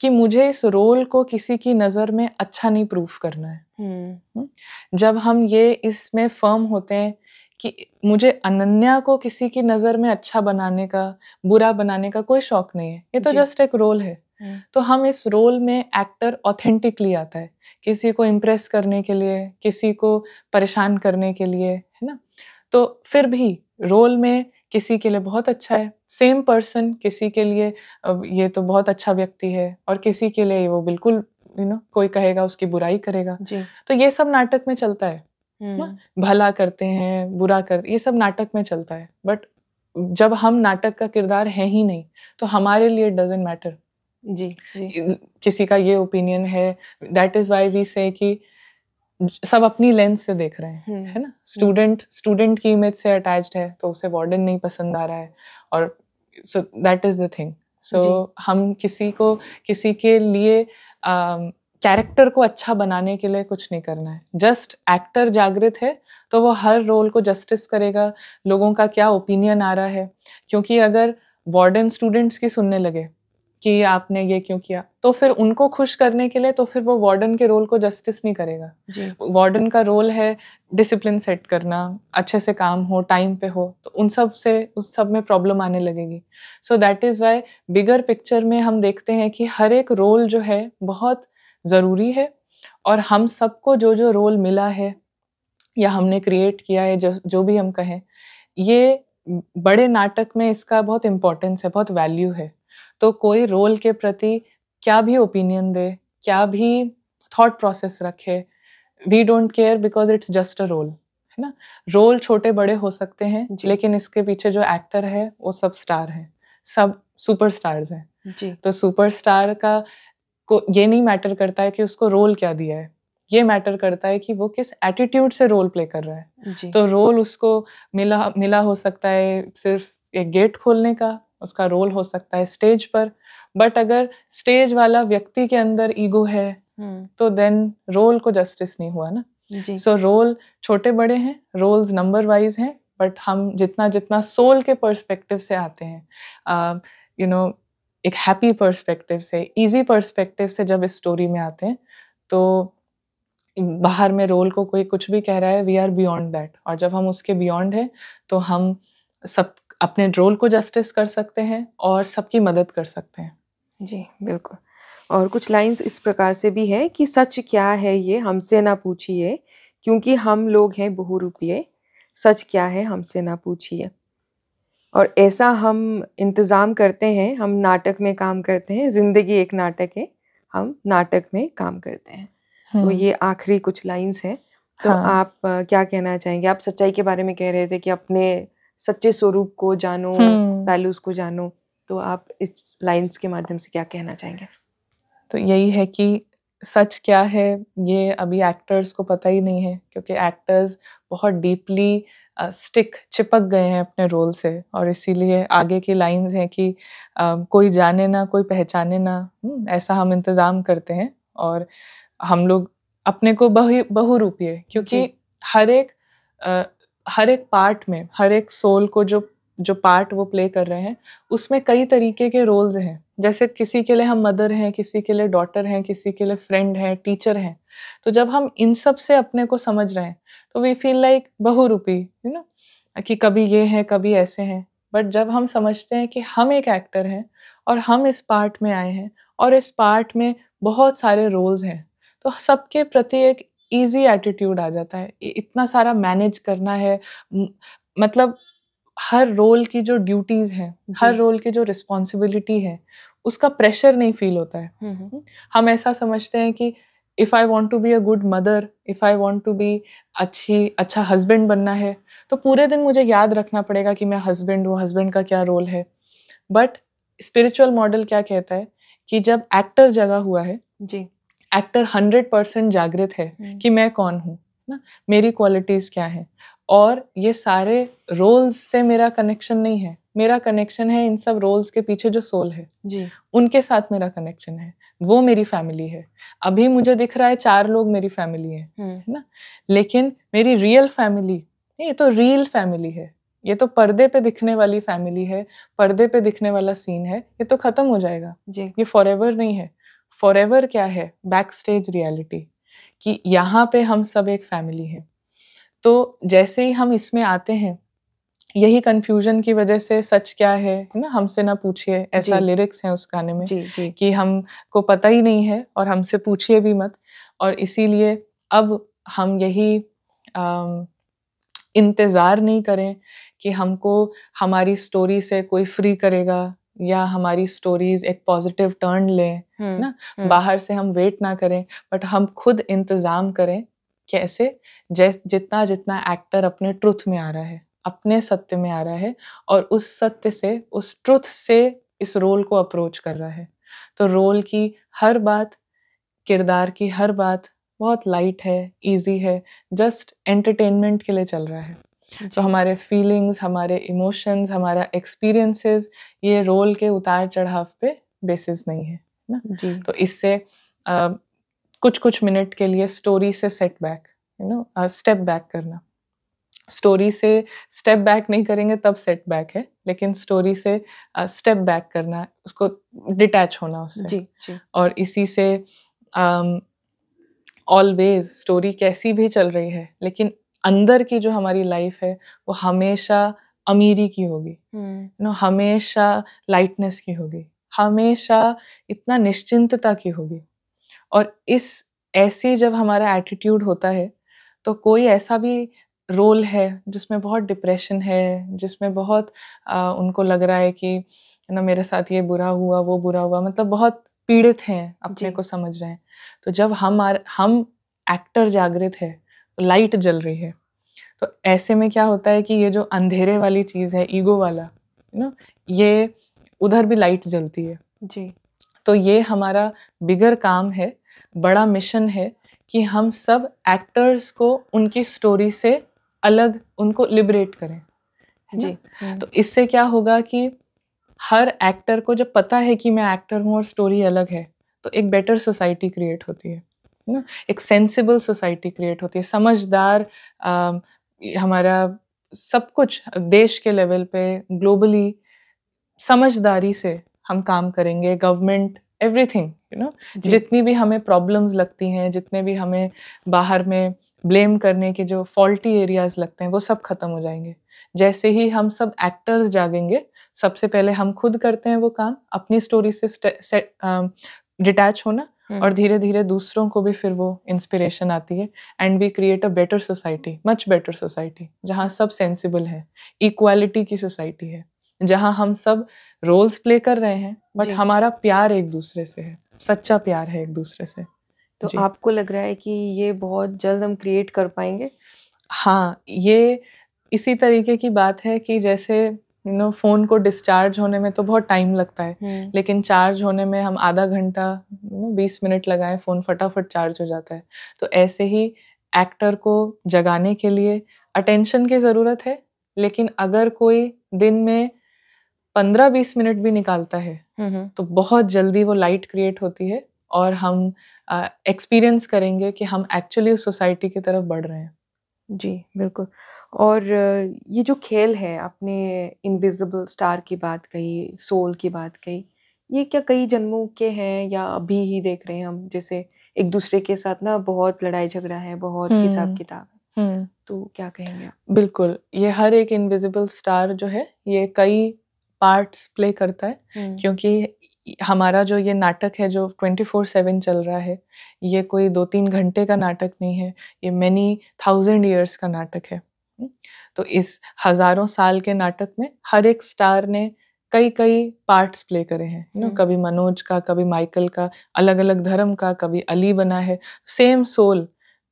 कि मुझे इस रोल को किसी की नज़र में अच्छा नहीं प्रूव करना है. जब हम ये इसमें फर्म होते हैं कि मुझे अनन्या को किसी की नज़र में अच्छा बनाने का, बुरा बनाने का कोई शौक नहीं है, ये तो जस्ट एक रोल है, तो हम इस रोल में एक्टर ऑथेंटिकली आता है, किसी को इम्प्रेस करने के लिए, किसी को परेशान करने के लिए, है ना. तो फिर भी रोल में किसी के लिए बहुत अच्छा है, सेम पर्सन किसी के लिए ये तो बहुत अच्छा व्यक्ति है और किसी के लिए वो बिल्कुल यू नो, कोई कहेगा उसकी बुराई करेगा. तो ये सब नाटक में चलता है, भला करते हैं, बुरा करते, ये सब नाटक में चलता है. बट जब हम नाटक का किरदार है ही नहीं तो हमारे लिए डजंट मैटर जी, जी. किसी का ये ओपिनियन है, दैट इज व्हाई वी से कि सब अपनी लेंस से देख रहे हैं, है ना. स्टूडेंट स्टूडेंट की इमेज से अटैच्ड है तो उसे वार्डन नहीं पसंद आ रहा है, और so that is the thing. So हम किसी को, किसी के लिए uh, कैरेक्टर को अच्छा बनाने के लिए कुछ नहीं करना है. जस्ट एक्टर जागृत है तो वो हर रोल को जस्टिस करेगा, लोगों का क्या ओपिनियन आ रहा है. क्योंकि अगर वार्डन स्टूडेंट्स की सुनने लगे कि आपने ये क्यों किया, तो फिर उनको खुश करने के लिए, तो फिर वो वार्डन के रोल को जस्टिस नहीं करेगा. वार्डन का रोल है डिसिप्लिन सेट करना, अच्छे से काम हो, टाइम पे हो, तो उन सब से, उस सब में प्रॉब्लम आने लगेगी. So that is why bigger picture में हम देखते हैं कि हर एक रोल जो है बहुत ज़रूरी है, और हम सबको जो जो रोल मिला है या हमने क्रिएट किया है, जो जो भी हम कहें, ये बड़े नाटक में इसका बहुत इम्पोर्टेंस है, बहुत वैल्यू है. तो कोई रोल के प्रति क्या भी ओपिनियन दे, क्या भी थॉट प्रोसेस रखे, we don't care because it's just a role, है ना. रोल छोटे बड़े हो सकते हैं लेकिन इसके पीछे जो एक्टर है वो सब स्टार है, सब सुपर स्टार्स हैं जी. तो सुपर स्टार का को ये नहीं मैटर करता है कि उसको रोल क्या दिया है, ये मैटर करता है कि वो किस एटीट्यूड से रोल प्ले कर रहा है. तो रोल उसको मिला मिला हो सकता है सिर्फ एक गेट खोलने का, उसका रोल हो सकता है स्टेज पर. बट अगर स्टेज वाला व्यक्ति के अंदर ईगो है तो देन रोल को जस्टिस नहीं हुआ ना. सो रोल छोटे बड़े हैं, रोल्स नंबर वाइज हैं, बट हम जितना जितना सोल के पर्सपेक्टिव से आते हैं, यू नो एक हैप्पी पर्सपेक्टिव से, इजी पर्सपेक्टिव से जब इस स्टोरी में आते हैं, तो बाहर में रोल को कोई कुछ भी कह रहा है, वी आर बियॉन्ड दैट. और जब हम उसके बियॉन्ड हैं तो हम सब अपने रोल को जस्टिस कर सकते हैं और सबकी मदद कर सकते हैं जी. बिल्कुल. और कुछ लाइंस इस प्रकार से भी है कि सच क्या है ये हमसे ना पूछिए, क्योंकि हम लोग हैं बहुरूपिये। सच क्या है हमसे ना पूछिए। और ऐसा हम इंतज़ाम करते हैं, हम नाटक में काम करते हैं, ज़िंदगी एक नाटक है, हम नाटक में काम करते हैं। तो ये आखिरी कुछ लाइंस हैं। तो हाँ। आप क्या कहना चाहेंगे? आप सच्चाई के बारे में कह रहे थे कि अपने सच्चे स्वरूप को जानो, वैल्यूज़ को जानो, तो आप इस लाइंस के माध्यम से क्या कहना चाहेंगे? तो यही है कि सच क्या है ये अभी एक्टर्स को पता ही नहीं है, क्योंकि एक्टर्स बहुत डीपली स्टिक चिपक गए हैं अपने रोल से, और इसीलिए आगे की लाइंस हैं कि uh, कोई जाने ना कोई पहचाने ना, ऐसा हम इंतज़ाम करते हैं। और हम लोग अपने को बहु बहुरूपीय, क्योंकि हर एक uh, हर एक पार्ट में, हर एक सोल को जो जो पार्ट वो प्ले कर रहे हैं उसमें कई तरीके के रोल्स हैं। जैसे किसी के लिए हम मदर हैं, किसी के लिए डॉटर हैं, किसी के लिए फ्रेंड हैं, टीचर हैं। तो जब हम इन सब से अपने को समझ रहे हैं तो वी फील लाइक बहुरूपी, यू नो, कि कभी ये हैं कभी ऐसे हैं। बट जब हम समझते हैं कि हम एक एक्टर हैं और हम इस पार्ट में आए हैं और इस पार्ट में बहुत सारे रोल्स हैं, तो सबके प्रति एक ईजी एटीट्यूड आ जाता है। इतना सारा मैनेज करना है, मतलब हर रोल की जो ड्यूटीज़ हैं, हर रोल की जो रिस्पॉन्सिबिलिटी है, उसका प्रेशर नहीं फील होता है। हम ऐसा समझते हैं कि if I want to be a good mother, if I want to be अच्छी अच्छा हस्बैंड बनना है, तो पूरे दिन मुझे याद रखना पड़ेगा कि मैं हस्बैंड हूँ, हस्बैंड का क्या रोल है। बट स्पिरिचुअल मॉडल क्या कहता है कि जब एक्टर जगा हुआ है, जी, एक्टर हंड्रेड परसेंट जागृत है कि मैं कौन हूँ ना, मेरी क्वालिटीज़ क्या हैं, और ये सारे रोल्स से मेरा कनेक्शन नहीं है। मेरा कनेक्शन है इन सब रोल्स के पीछे जो सोल है, जी, उनके साथ मेरा कनेक्शन है, वो मेरी फैमिली है। अभी मुझे दिख रहा है चार लोग मेरी फैमिली है, है ना, लेकिन मेरी रियल फैमिली, ये तो रियल फैमिली है, ये तो पर्दे पे दिखने वाली फैमिली है, पर्दे पे दिखने वाला सीन है, ये तो खत्म हो जाएगा, जी। ये फॉरएवर नहीं है। फॉरएवर क्या है? बैक स्टेज रियलिटी, कि यहाँ पे हम सब एक फैमिली है। तो जैसे ही हम इसमें आते हैं, यही कंफ्यूजन की वजह से सच क्या है ना हमसे ना पूछिए, ऐसा लिरिक्स हैं उस गाने में, जी, जी, कि हमको पता ही नहीं है और हमसे पूछिए भी मत। और इसीलिए अब हम यही इंतज़ार नहीं करें कि हमको हमारी स्टोरी से कोई फ्री करेगा या हमारी स्टोरीज एक पॉजिटिव टर्न लें ना, बाहर से हम वेट ना करें, बट हम खुद इंतज़ाम करें कैसे, जैस जितना जितना एक्टर अपने ट्रुथ में आ रहा है, अपने सत्य में आ रहा है, और उस सत्य से, उस ट्रुथ से इस रोल को अप्रोच कर रहा है। तो रोल की हर बात, किरदार की हर बात बहुत लाइट है, इजी है, जस्ट एंटरटेनमेंट के लिए चल रहा है। तो हमारे फीलिंग्स, हमारे इमोशंस, हमारा एक्सपीरियंसेस, ये रोल के उतार चढ़ाव पे बेसिस नहीं है ना, जी। तो इससे आ, कुछ कुछ मिनट के लिए स्टोरी से set back, you know, step back करना। स्टोरी से स्टेप बैक नहीं करेंगे तब सेट बैक है, लेकिन स्टोरी से स्टेप uh, बैक करना, उसको डिटैच होना उससे, जी, जी। और इसी से ऑलवेज um, स्टोरी कैसी भी चल रही है, लेकिन अंदर की जो हमारी लाइफ है वो हमेशा अमीरी की होगी, यू नो, हमेशा लाइटनेस की होगी, हमेशा इतना निश्चिंतता की होगी। और इस ऐसी जब हमारा एटीट्यूड होता है तो कोई ऐसा भी रोल है जिसमें बहुत डिप्रेशन है, जिसमें बहुत आ, उनको लग रहा है कि ना मेरे साथ ये बुरा हुआ, वो बुरा हुआ, मतलब बहुत पीड़ित हैं, अपने को समझ रहे हैं। तो जब हम हम एक्टर जागृत है, तो लाइट जल रही है, तो ऐसे में क्या होता है कि ये जो अंधेरे वाली चीज़ है, ईगो वाला, यू नो, ये उधर भी लाइट जलती है, जी। तो ये हमारा बिगर काम है, बड़ा मिशन है कि हम सब एक्टर्स को उनकी स्टोरी से अलग, उनको लिबरेट करें, जी। तो इससे क्या होगा कि हर एक्टर को जब पता है कि मैं एक्टर हूँ और स्टोरी अलग है, तो एक बेटर सोसाइटी क्रिएट होती है ना, एक सेंसिबल सोसाइटी क्रिएट होती है, समझदार, आ, हमारा सब कुछ देश के लेवल पे ग्लोबली समझदारी से हम काम करेंगे। गवर्नमेंट, एवरीथिंग, यू नो, जितनी भी हमें प्रॉब्लम्स लगती हैं, जितने भी हमें बाहर में ब्लेम करने के जो फॉल्टी एरियाज लगते हैं, वो सब खत्म हो जाएंगे जैसे ही हम सब एक्टर्स जागेंगे। सबसे पहले हम खुद करते हैं वो काम, अपनी स्टोरी से डिटैच होना और धीरे धीरे दूसरों को भी फिर वो इंस्पिरेशन आती है and we create a better society, much better society जहाँ सब सेंसिबल है, इक्वालिटी की सोसाइटी है, जहाँ हम सब रोल्स प्ले कर रहे हैं बट हमारा प्यार एक दूसरे से है, सच्चा प्यार है एक दूसरे से। तो आपको लग रहा है कि ये बहुत जल्द हम क्रिएट कर पाएंगे? हाँ, ये इसी तरीके की बात है कि जैसे यू नो फोन को डिस्चार्ज होने में तो बहुत टाइम लगता है, लेकिन चार्ज होने में हम आधा घंटा यू नो बीस मिनट लगाएं फोन फटाफट चार्ज हो जाता है। तो ऐसे ही एक्टर को जगाने के लिए अटेंशन की ज़रूरत है, लेकिन अगर कोई दिन में पंद्रह बीस मिनट भी निकालता है तो बहुत जल्दी वो लाइट क्रिएट होती है और हम एक्सपीरियंस uh, करेंगे कि हम एक्चुअली उस सोसाइटी की तरफ बढ़ रहे हैं। जी बिल्कुल। और ये जो खेल है, आपने इनविजिबल स्टार की बात कही, सोल की बात कही, ये क्या कई जन्मों के हैं या अभी ही देख रहे हैं हम? जैसे एक दूसरे के साथ ना बहुत लड़ाई झगड़ा है, बहुत हिसाब किताब है, तो क्या कहेंगे आप? बिल्कुल, ये हर एक इनविजिबल स्टार जो है ये कई पार्ट्स प्ले करता है, क्योंकि हमारा जो ये नाटक है जो ट्वेंटी फोर सेवन चल रहा है, ये कोई दो तीन घंटे का नाटक नहीं है, ये मेनी थाउजेंड ईयर्स का नाटक है। तो इस हजारों साल के नाटक में हर एक स्टार ने कई कई पार्ट्स प्ले करे हैं, यू नो कभी मनोज का, कभी माइकल का, अलग अलग धर्म का, कभी अली बना है, same soul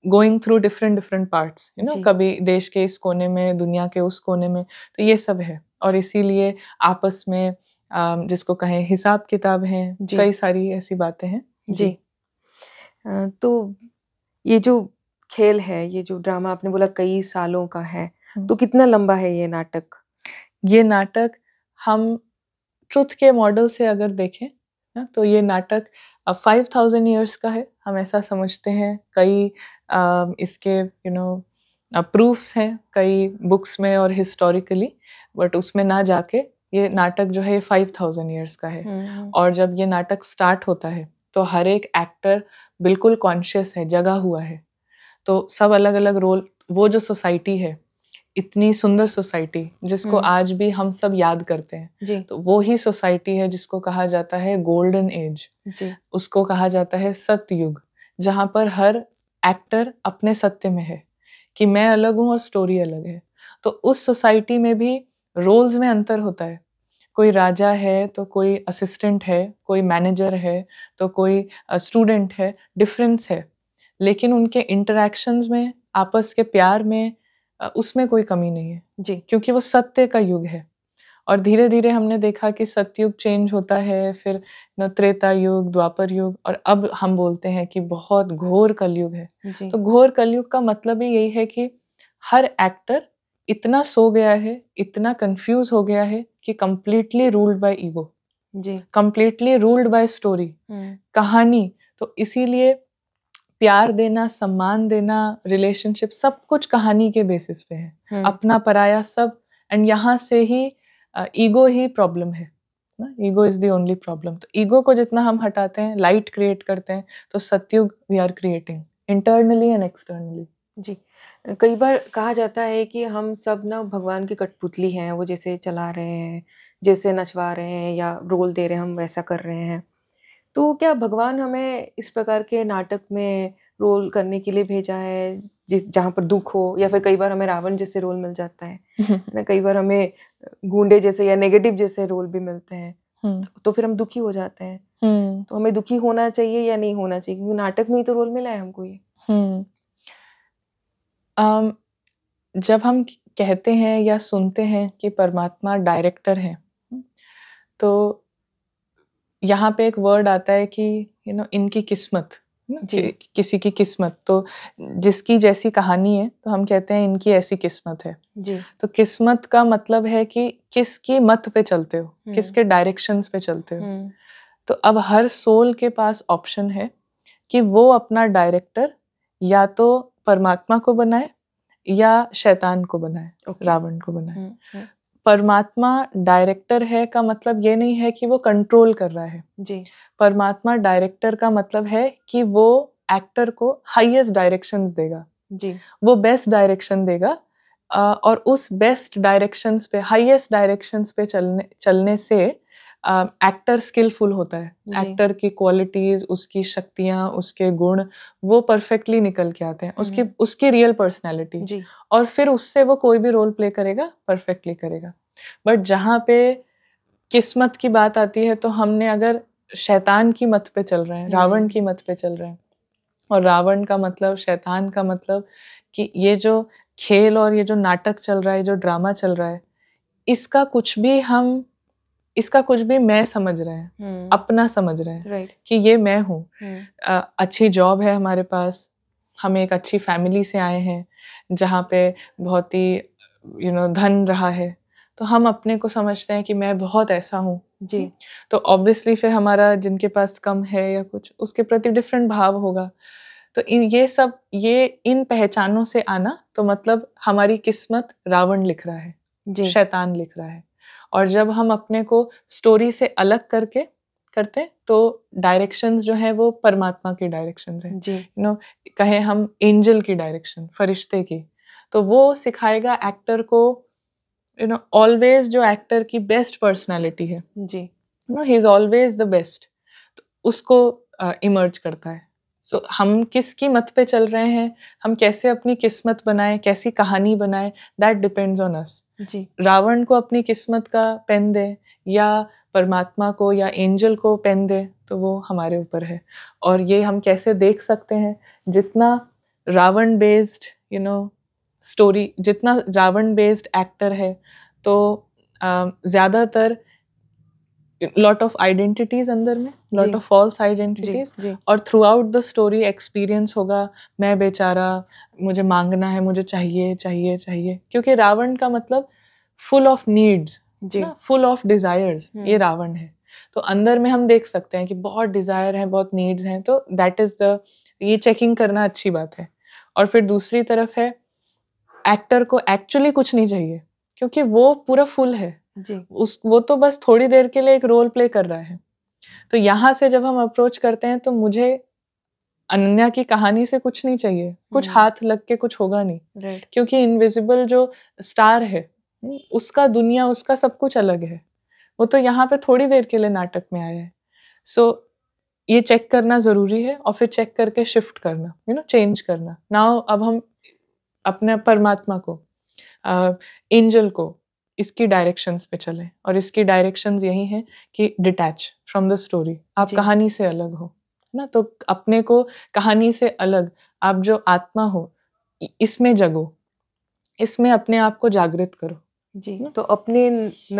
going through different different parts, you know कभी देश के इस कोने में, दुनिया के उस कोने में, तो ये सब है। और इसीलिए आपस में जिसको कहें हिसाब किताब है, कई सारी ऐसी बातें हैं। जी, जी। तो ये जो खेल है, ये जो ड्रामा आपने बोला कई सालों का है, तो कितना लंबा है ये नाटक? ये नाटक हम ट्रुथ के मॉडल से अगर देखें ना, तो ये नाटक फाइव थाउजेंड ईयर्स का है, हम ऐसा समझते हैं। कई आ, इसके यू नो प्रूफ्स हैं कई बुक्स में और हिस्टोरिकली, बट उसमें ना जाके ये नाटक जो है फाइव थाउजेंड ईयर्स का है। और जब ये नाटक स्टार्ट होता है तो हर एक एक्टर बिल्कुल कॉन्शियस है, जगा हुआ है, तो सब अलग अलग रोल, वो जो सोसाइटी है, इतनी सुंदर सोसाइटी जिसको आज भी हम सब याद करते हैं, तो वो ही सोसाइटी है जिसको कहा जाता है गोल्डन एज, उसको कहा जाता है सतयुग, जहाँ पर हर एक्टर अपने सत्य में है कि मैं अलग हूँ और स्टोरी अलग है। तो उस सोसाइटी में भी रोल्स में अंतर होता है, कोई राजा है तो कोई असिस्टेंट है, कोई मैनेजर है तो कोई स्टूडेंट है, डिफरेंस है, लेकिन उनके इंटरैक्शंस में, आपस के प्यार में, उसमें कोई कमी नहीं है। जी, क्योंकि वो सत्य का युग है। और धीरे धीरे हमने देखा कि सतयुग चेंज होता है, फिर त्रेता युग, द्वापर युग, और अब हम बोलते हैं कि बहुत घोर कलयुग है। तो घोर कलयुग का मतलब ही यही है कि हर एक्टर इतना सो गया है, इतना कंफ्यूज हो गया है कि completely ruled by ego, completely ruled by story, कहानी। तो इसीलिए प्यार देना, सम्मान देना, रिलेशनशिप, सब कुछ कहानी के बेसिस पे है, अपना पराया सब। एंड यहाँ से ही ईगो ही प्रॉब्लम है ना, ego is the only problem. तो ईगो को जितना हम हटाते हैं, लाइट क्रिएट करते हैं, तो Satyug we are creating internally and externally. जी, कई बार कहा जाता है कि हम सब ना भगवान की कठपुतली हैं, वो जैसे चला रहे हैं, जैसे नचवा रहे हैं या रोल दे रहे हैं, हम वैसा कर रहे हैं। तो क्या भगवान हमें इस प्रकार के नाटक में रोल करने के लिए भेजा है, जिस जहाँ पर दुख हो, या फिर कई बार हमें रावण जैसे रोल मिल जाता है ना, कई बार हमें गूंडे जैसे या नेगेटिव जैसे रोल भी मिलते हैं, तो फिर हम दुखी हो जाते हैं। तो हमें दुखी होना चाहिए या नहीं होना चाहिए, क्योंकि नाटक में ही तो रोल मिला है हमको ये? Um, जब हम कहते हैं या सुनते हैं कि परमात्मा डायरेक्टर हैं, तो यहाँ पे एक वर्ड आता है कि यू नो इनकी किस्मत, कि, किसी की किस्मत, तो जिसकी जैसी कहानी है तो हम कहते हैं इनकी ऐसी किस्मत है। जी। तो किस्मत का मतलब है कि किसकी मत पे चलते हो, किसके डायरेक्शंस पे चलते हो। तो अब हर सोल के पास ऑप्शन है कि वो अपना डायरेक्टर या तो परमात्मा को बनाए या शैतान को बनाए, okay. रावण को बनाए। okay. परमात्मा डायरेक्टर है का मतलब ये नहीं है कि वो कंट्रोल कर रहा है। जी। परमात्मा डायरेक्टर का मतलब है कि वो एक्टर को हाईएस्ट डायरेक्शंस देगा। जी। वो बेस्ट डायरेक्शन देगा और उस बेस्ट डायरेक्शंस पे, हाईएस्ट डायरेक्शंस पे चलने चलने से एक्टर स्किलफुल होता है, एक्टर की क्वालिटीज, उसकी शक्तियाँ, उसके गुण वो परफेक्टली निकल के आते हैं, उसकी उसकी रियल पर्सनैलिटी, और फिर उससे वो कोई भी रोल प्ले करेगा परफेक्टली करेगा। बट जहाँ पे किस्मत की बात आती है तो हमने अगर शैतान की मत पे चल रहे हैं, रावण की मत पे चल रहे हैं, और रावण का मतलब, शैतान का मतलब कि ये जो खेल और ये जो नाटक चल रहा है, जो ड्रामा चल रहा है, इसका कुछ भी हम इसका कुछ भी मैं समझ रहे हैं, अपना समझ रहे हैं, right. कि ये मैं हूँ, अच्छी जॉब है हमारे पास, हम एक अच्छी फैमिली से आए हैं जहाँ पे बहुत ही यू नो धन रहा है, तो हम अपने को समझते हैं कि मैं बहुत ऐसा हूँ जी। तो ऑब्वियसली फिर हमारा जिनके पास कम है या कुछ, उसके प्रति डिफरेंट भाव होगा। तो इन ये सब ये इन पहचानों से आना, तो मतलब हमारी किस्मत रावण लिख रहा है जी, शैतान लिख रहा है। और जब हम अपने को स्टोरी से अलग करके करते हैं तो डायरेक्शंस जो है वो परमात्मा की डायरेक्शंस हैं जी, यू नो कहे हम एंजल की डायरेक्शन, फरिश्ते की। तो वो सिखाएगा एक्टर को, यू नो ऑलवेज जो एक्टर की बेस्ट पर्सनालिटी है जी, you know he is always the best, उसको इमर्ज uh, करता है। सो so, हम किसकी मत पे चल रहे हैं, हम कैसे अपनी किस्मत बनाएं, कैसी कहानी बनाएं, that depends on us. Ravan को अपनी किस्मत का पेन दे या परमात्मा को या एंजल को पेन दे, तो वो हमारे ऊपर है। और ये हम कैसे देख सकते हैं, जितना Ravan based you know story, जितना रावण बेस्ड एक्टर है, तो uh, ज़्यादातर लॉट ऑफ आइडेंटिटीज अंदर में, लॉट ऑफ फॉल्स आइडेंटिटीज, और throughout the story experience होगा मैं बेचारा, मुझे मांगना है, मुझे चाहिए चाहिए चाहिए, क्योंकि रावण का मतलब full of needs, full of desires, ये रावण है। तो अंदर में हम देख सकते हैं कि बहुत डिजायर है, बहुत नीड्स हैं, तो दैट इज द, ये चेकिंग करना अच्छी बात है। और फिर दूसरी तरफ है एक्टर को एक्चुअली कुछ नहीं चाहिए, क्योंकि वो पूरा फुल है जी, उस वो तो बस थोड़ी देर के लिए एक रोल प्ले कर रहा है। तो यहाँ से जब हम अप्रोच करते हैं तो मुझे अनन्या की कहानी से कुछ नहीं चाहिए, कुछ हाथ लग के कुछ होगा नहीं, क्योंकि इनविजिबल जो स्टार है उसका दुनिया, उसका सब कुछ अलग है, वो तो यहाँ पे थोड़ी देर के लिए नाटक में आया है। सो so, ये चेक करना जरूरी है, और फिर चेक करके शिफ्ट करना, यू नो चेंज करना। नाउ अब हम अपने परमात्मा को, एंजल को, इसकी डायरेक्शंस पे चलें, और इसकी डायरेक्शंस यही हैं कि डिटैच फ्रॉम द स्टोरी, आप कहानी से अलग हो ना, तो अपने को कहानी से अलग, आप जो आत्मा हो इसमें जगो, इसमें अपने आप को जागृत करो जी ना? तो अपने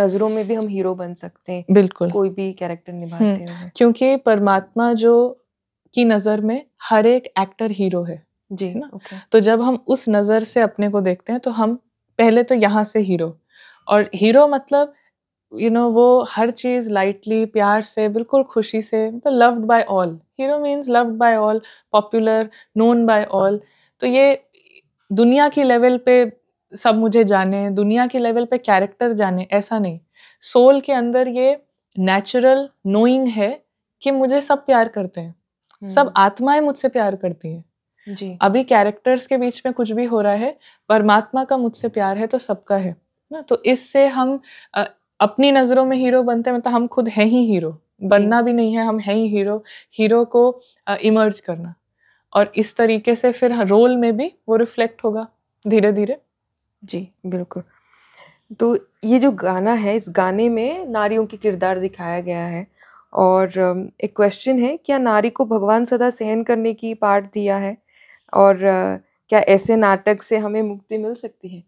नजरों में भी हम हीरो बन सकते हैं, बिल्कुल कोई भी कैरेक्टर निभाते हैं, क्योंकि परमात्मा जो की नजर में हर एक एक्टर हीरो है जी ना। तो जब हम उस नजर से अपने को देखते हैं तो हम पहले तो यहाँ से हीरो, और हीरो मतलब यू you नो know, वो हर चीज़ लाइटली, प्यार से, बिल्कुल खुशी से, मतलब loved by all, hero means loved by all, popular, known by all. तो ये दुनिया की लेवल पे सब मुझे जाने, दुनिया की लेवल पे कैरेक्टर जाने, ऐसा नहीं। सोल के अंदर ये नेचुरल नोइंग है कि मुझे सब प्यार करते हैं, hmm. सब आत्माएं मुझसे प्यार करती हैं जी। अभी कैरेक्टर्स के बीच में कुछ भी हो रहा है, परमात्मा का मुझसे प्यार है तो सबका है ना। तो इससे हम आ, अपनी नजरों में हीरो बनते हैं, मतलब हम खुद हैं ही हीरो, बनना भी नहीं है, हम हैं ही हीरो। हीरो को इमर्ज करना, और इस तरीके से फिर रोल में भी वो रिफ्लेक्ट होगा धीरे धीरे जी, बिल्कुल। तो ये जो गाना है, इस गाने में नारियों की किरदार दिखाया गया है, और एक क्वेश्चन है, क्या नारी को भगवान सदा सहन करने की पाठ दिया है, और क्या ऐसे नाटक से हमें मुक्ति मिल सकती है?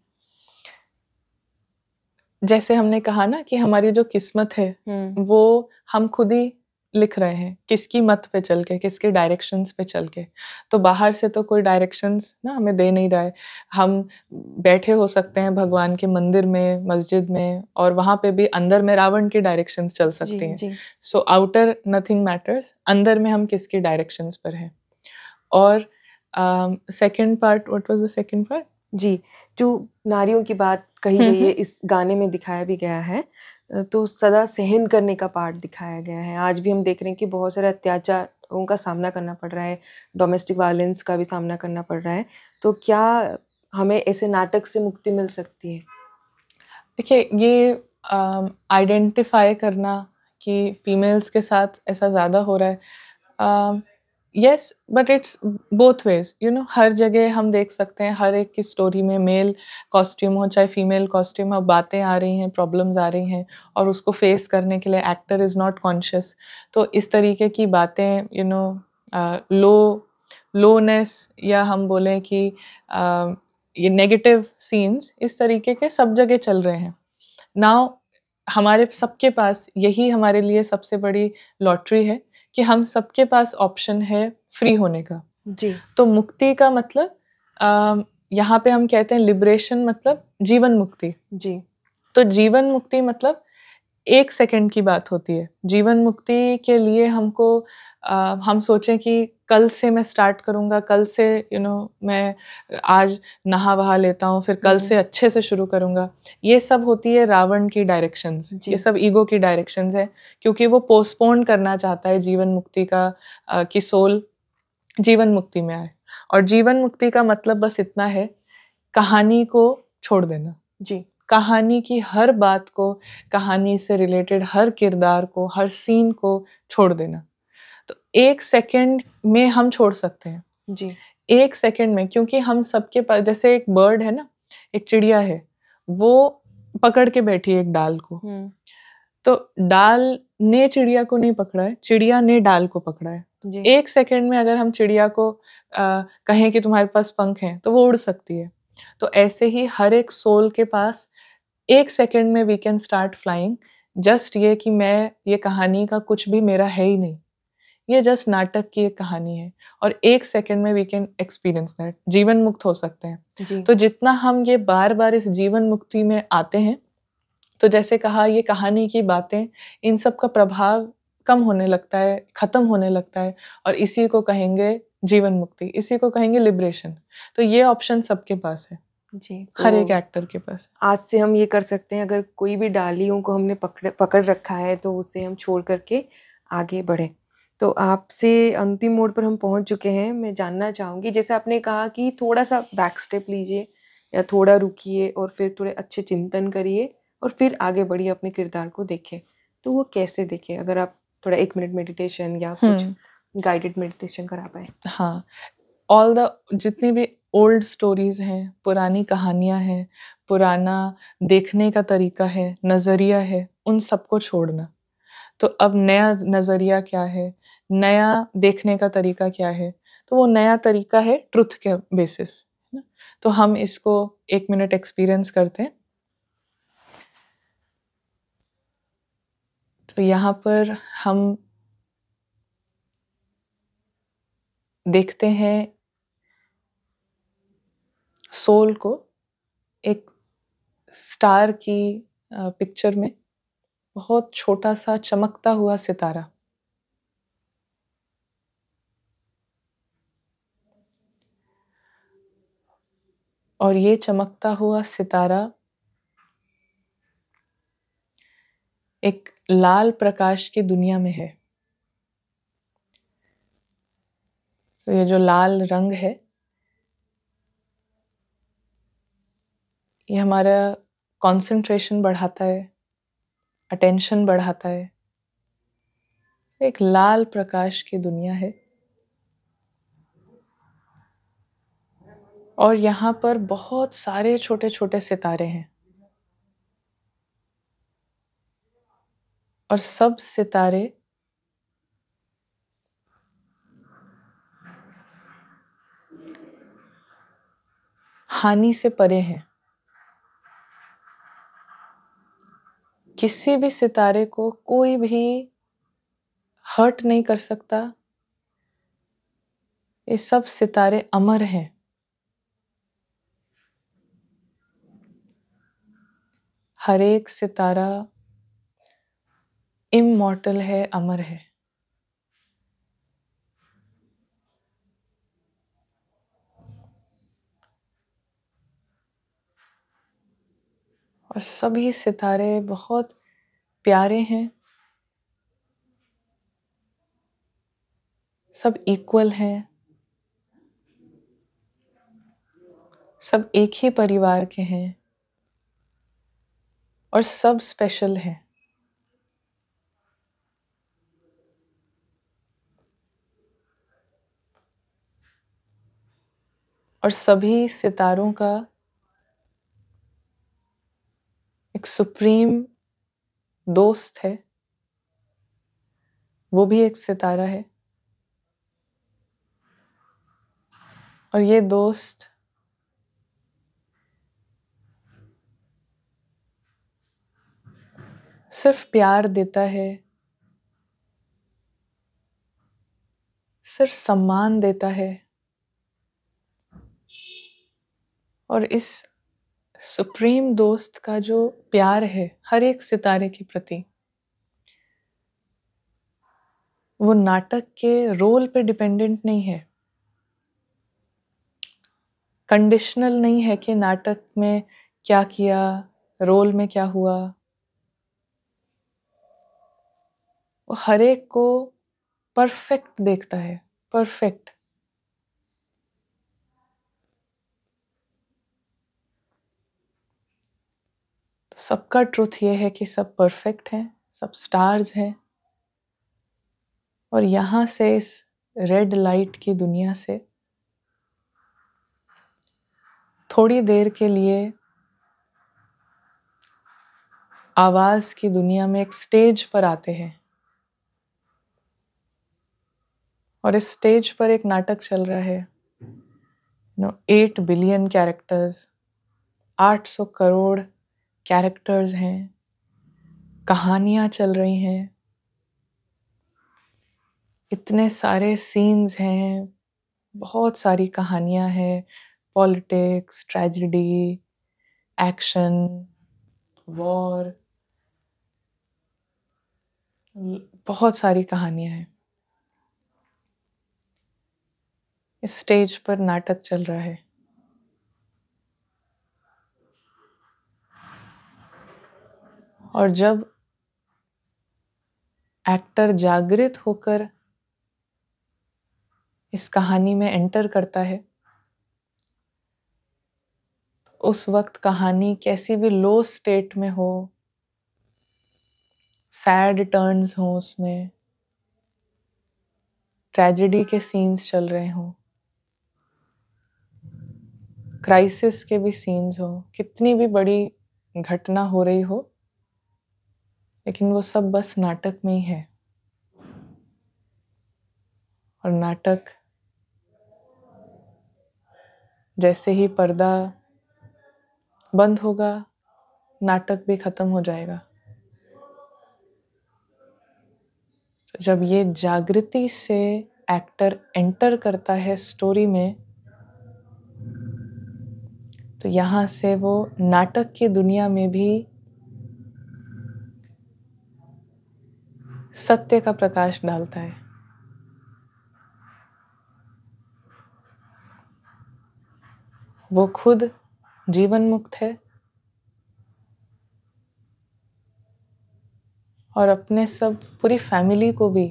जैसे हमने कहा ना कि हमारी जो किस्मत है वो हम खुद ही लिख रहे हैं, किसकी मत पे चल के, किसके डायरेक्शंस पे चल के। तो बाहर से तो कोई डायरेक्शंस ना हमें दे नहीं रहा है, हम बैठे हो सकते हैं भगवान के मंदिर में, मस्जिद में, और वहाँ पे भी अंदर में रावण की डायरेक्शंस चल सकती हैं। सो आउटर नथिंग मैटर्स, अंदर में हम किसकी डायरेक्शंस पर हैं। और second part, what was the second part जी? जो नारियों की बात कही गई है, इस गाने में दिखाया भी गया है, तो सदा सहन करने का पार्ट दिखाया गया है। आज भी हम देख रहे हैं कि बहुत सारे अत्याचारों का सामना करना पड़ रहा है, डोमेस्टिक वायलेंस का भी सामना करना पड़ रहा है, तो क्या हमें ऐसे नाटक से मुक्ति मिल सकती है? देखिए, ये आइडेंटिफाई करना कि फीमेल्स के साथ ऐसा ज़्यादा हो रहा है. Yes, but it's both ways, you know. हर जगह हम देख सकते हैं, हर एक की स्टोरी में मेल कॉस्ट्यूम हो चाहे फीमेल कॉस्ट्यूम, अब बातें आ रही हैं, प्रॉब्लम्स आ रही हैं, और उसको फेस करने के लिए एक्टर इज़ नॉट कॉन्शियस. तो इस तरीके की बातें, यू नो, लो लोनेस या हम बोलें कि uh, ये नेगेटिव सीन्स, इस तरीके के सब जगह चल रहे हैं. नाउ हमारे सबके पास, यही हमारे लिए सबसे बड़ी लॉटरी है कि हम सबके पास ऑप्शन है फ्री होने का. जी. तो मुक्ति का मतलब यहाँ पे हम कहते हैं लिबरेशन, मतलब जीवन मुक्ति. जी. तो जीवन मुक्ति मतलब एक सेकंड की बात होती है. जीवन मुक्ति के लिए हमको आ, हम सोचें कि कल से मैं स्टार्ट करूँगा, कल से यू you नो know, मैं आज नहा वहा लेता हूँ, फिर कल से अच्छे से शुरू करूँगा. ये सब होती है रावण की डायरेक्शंस, ये सब ईगो की डायरेक्शंस है, क्योंकि वो पोस्टपोन करना चाहता है जीवन मुक्ति का, आ, कि सोल जीवन मुक्ति में आए. और जीवन मुक्ति का मतलब बस इतना है, कहानी को छोड़ देना. जी. कहानी की हर बात को, कहानी से रिलेटेड हर किरदार को, हर सीन को छोड़ देना. तो एक सेकंड में हम छोड़ सकते हैं. जी. एक सेकंड में, क्योंकि हम सबके पास, जैसे एक बर्ड है ना, एक चिड़िया है, वो पकड़ के बैठी है एक डाल को. तो डाल ने चिड़िया को नहीं पकड़ा है, चिड़िया ने डाल को पकड़ा है. जी. एक सेकंड में अगर हम चिड़िया को आ, कहें कि तुम्हारे पास पंख हैं, तो वो उड़ सकती है. तो ऐसे ही हर एक सोल के पास एक सेकंड में we can start flying. Just ये कि मैं, ये कहानी का कुछ भी मेरा है ही नहीं, ये जस्ट नाटक की एक कहानी है, और एक सेकंड में वी कैन एक्सपीरियंस दैट. जीवन मुक्त हो सकते हैं. जी. तो जितना हम ये बार बार इस जीवन मुक्ति में आते हैं, तो जैसे कहा, ये कहानी की बातें, इन सब का प्रभाव कम होने लगता है, ख़त्म होने लगता है, और इसी को कहेंगे जीवन मुक्ति, इसी को कहेंगे लिबरेशन. तो ये ऑप्शन सबके पास है. जी. तो हर एक एक्टर के पास आज से हम ये कर सकते हैं, अगर कोई भी डालियों को हमने पकड़ पकड़ रखा है तो उसे हम छोड़ करके आगे बढ़े. तो आपसे अंतिम मोड़ पर हम पहुंच चुके हैं. मैं जानना चाहूँगी, जैसे आपने कहा कि थोड़ा सा बैक स्टेप लीजिए या थोड़ा रुकिए और फिर थोड़े अच्छे चिंतन करिए और फिर आगे बढ़िए, अपने किरदार को देखें, तो वो कैसे देखें? अगर आप थोड़ा एक मिनट मेडिटेशन या कुछ गाइडेड मेडिटेशन करा पाए. हाँ, ऑल द जितनी भी ओल्ड स्टोरीज हैं, पुरानी कहानियां हैं, पुराना देखने का तरीका है, नज़रिया है, उन सबको छोड़ना. तो अब नया नज़रिया क्या है, नया देखने का तरीका क्या है, तो वो नया तरीका है ट्रुथ के बेसिस. तो हम इसको एक मिनट एक्सपीरियंस करते हैं. तो यहाँ पर हम देखते हैं सोल को एक स्टार की पिक्चर में, बहुत छोटा सा चमकता हुआ सितारा. और ये चमकता हुआ सितारा एक लाल प्रकाश की दुनिया में है. तो ये जो लाल रंग है, ये हमारा कंसंट्रेशन बढ़ाता है, अटेंशन बढ़ाता है. एक लाल प्रकाश की दुनिया है, और यहाँ पर बहुत सारे छोटे छोटे सितारे हैं, और सब सितारे हानि से परे हैं. किसी भी सितारे को कोई भी हर्ट नहीं कर सकता. ये सब सितारे अमर हैं. हर एक सितारा इमॉर्टल है, अमर है. और सभी सितारे बहुत प्यारे हैं, सब इक्वल हैं, सब एक ही परिवार के हैं, और सब स्पेशल हैं. और सभी सितारों का एक सुप्रीम दोस्त है, वो भी एक सितारा है। और ये दोस्त सिर्फ प्यार देता है, सिर्फ सम्मान देता है, और इस सुप्रीम दोस्त का जो प्यार है हर एक सितारे के प्रति, वो नाटक के रोल पे डिपेंडेंट नहीं है, कंडीशनल नहीं है कि नाटक में क्या किया, रोल में क्या हुआ। वो हर एक को परफेक्ट देखता है, परफेक्ट। तो सबका ट्रुथ ये है कि सब परफेक्ट हैं, सब स्टार्स हैं। और यहाँ से, इस रेड लाइट की दुनिया से थोड़ी देर के लिए आवाज़ की दुनिया में एक स्टेज पर आते हैं, और इस स्टेज पर एक नाटक चल रहा है। नो एट बिलियन कैरेक्टर्स, आठ सौ करोड़ कैरेक्टर्स हैं, कहानियाँ चल रही हैं, इतने सारे सीन्स हैं, बहुत सारी कहानियाँ हैं, पॉलिटिक्स, ट्रेजेडी, एक्शन, वॉर, बहुत सारी कहानियाँ हैं। इस स्टेज पर नाटक चल रहा है। और जब एक्टर जागृत होकर इस कहानी में एंटर करता है, तो उस वक्त कहानी कैसी भी लो स्टेट में हो, सैड टर्न्स हो, उसमें ट्रेजेडी के सीन्स चल रहे हों, क्राइसिस के भी सीन्स हो, कितनी भी बड़ी घटना हो रही हो, लेकिन वो सब बस नाटक में ही है। और नाटक जैसे ही पर्दा बंद होगा, नाटक भी खत्म हो जाएगा। जब ये जागृति से एक्टर एंटर करता है स्टोरी में, तो यहाँ से वो नाटक की दुनिया में भी सत्य का प्रकाश डालता है। वो खुद जीवन मुक्त है और अपने सब पूरी फैमिली को भी,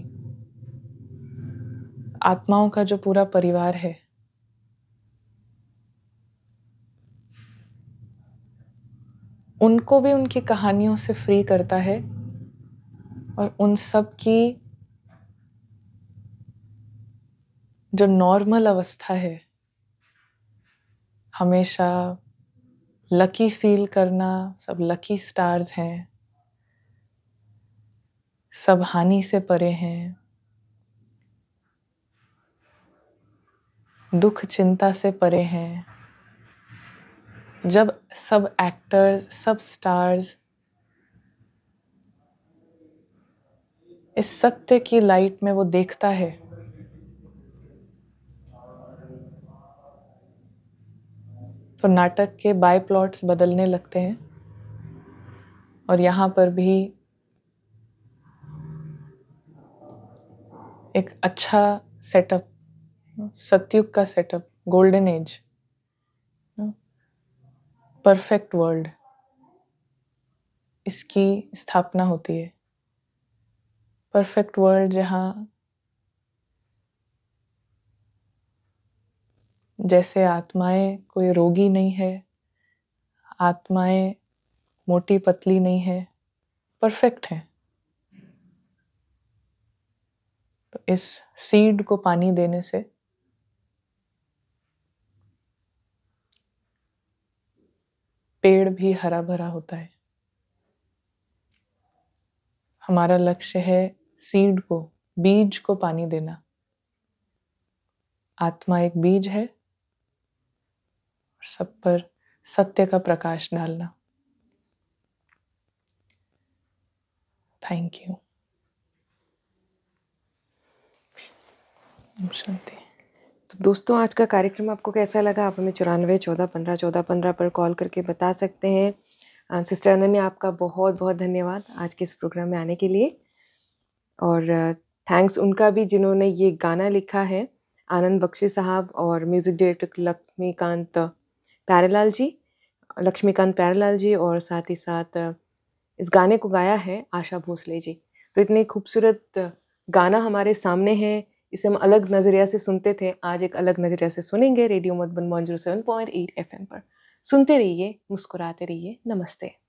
आत्माओं का जो पूरा परिवार है, उनको भी उनकी कहानियों से फ्री करता है और उन सब की जो नॉर्मल अवस्था है, हमेशा लकी फील करना, सब लकी स्टार्स हैं, सब हानि से परे हैं, दुख चिंता से परे हैं। जब सब एक्टर्स, सब स्टार्स इस सत्य की लाइट में वो देखता है, तो नाटक के बाय प्लॉट्स बदलने लगते हैं। और यहाँ पर भी एक अच्छा सेटअप, सत्युग का setup, golden age, perfect world, इसकी स्थापना होती है। परफेक्ट वर्ल्ड जहाँ जैसे आत्माएं कोई रोगी नहीं है, आत्माएं मोटी पतली नहीं है, परफेक्ट है। तो इस सीड को पानी देने से पेड़ भी हरा भरा होता है। हमारा लक्ष्य है सीड को, बीज को पानी देना। आत्मा एक बीज है, सब पर सत्य का प्रकाश डालना। Thank you. शांति। तो दोस्तों, आज का कार्यक्रम आपको कैसा लगा? आप हमें चौरानवे चौदह पंद्रह चौदह पंद्रह पर कॉल करके बता सकते हैं। सिस्टर अनन्या, आपका बहुत बहुत धन्यवाद आज के इस प्रोग्राम में आने के लिए, और थैंक्स उनका भी जिन्होंने ये गाना लिखा है, आनंद बख्शी साहब और म्यूज़िक डायरेक्टर लक्ष्मीकांत प्यारेलाल जी लक्ष्मीकांत प्यारेलाल जी और साथ ही साथ इस गाने को गाया है आशा भोसले जी। तो इतने खूबसूरत गाना हमारे सामने है, इसे हम अलग नज़रिया से सुनते थे, आज एक अलग नज़रिया से सुनेंगे। Radio Madhuban one zero seven point eight F M पर सुनते रहिए, मुस्कुराते रहिए। नमस्ते।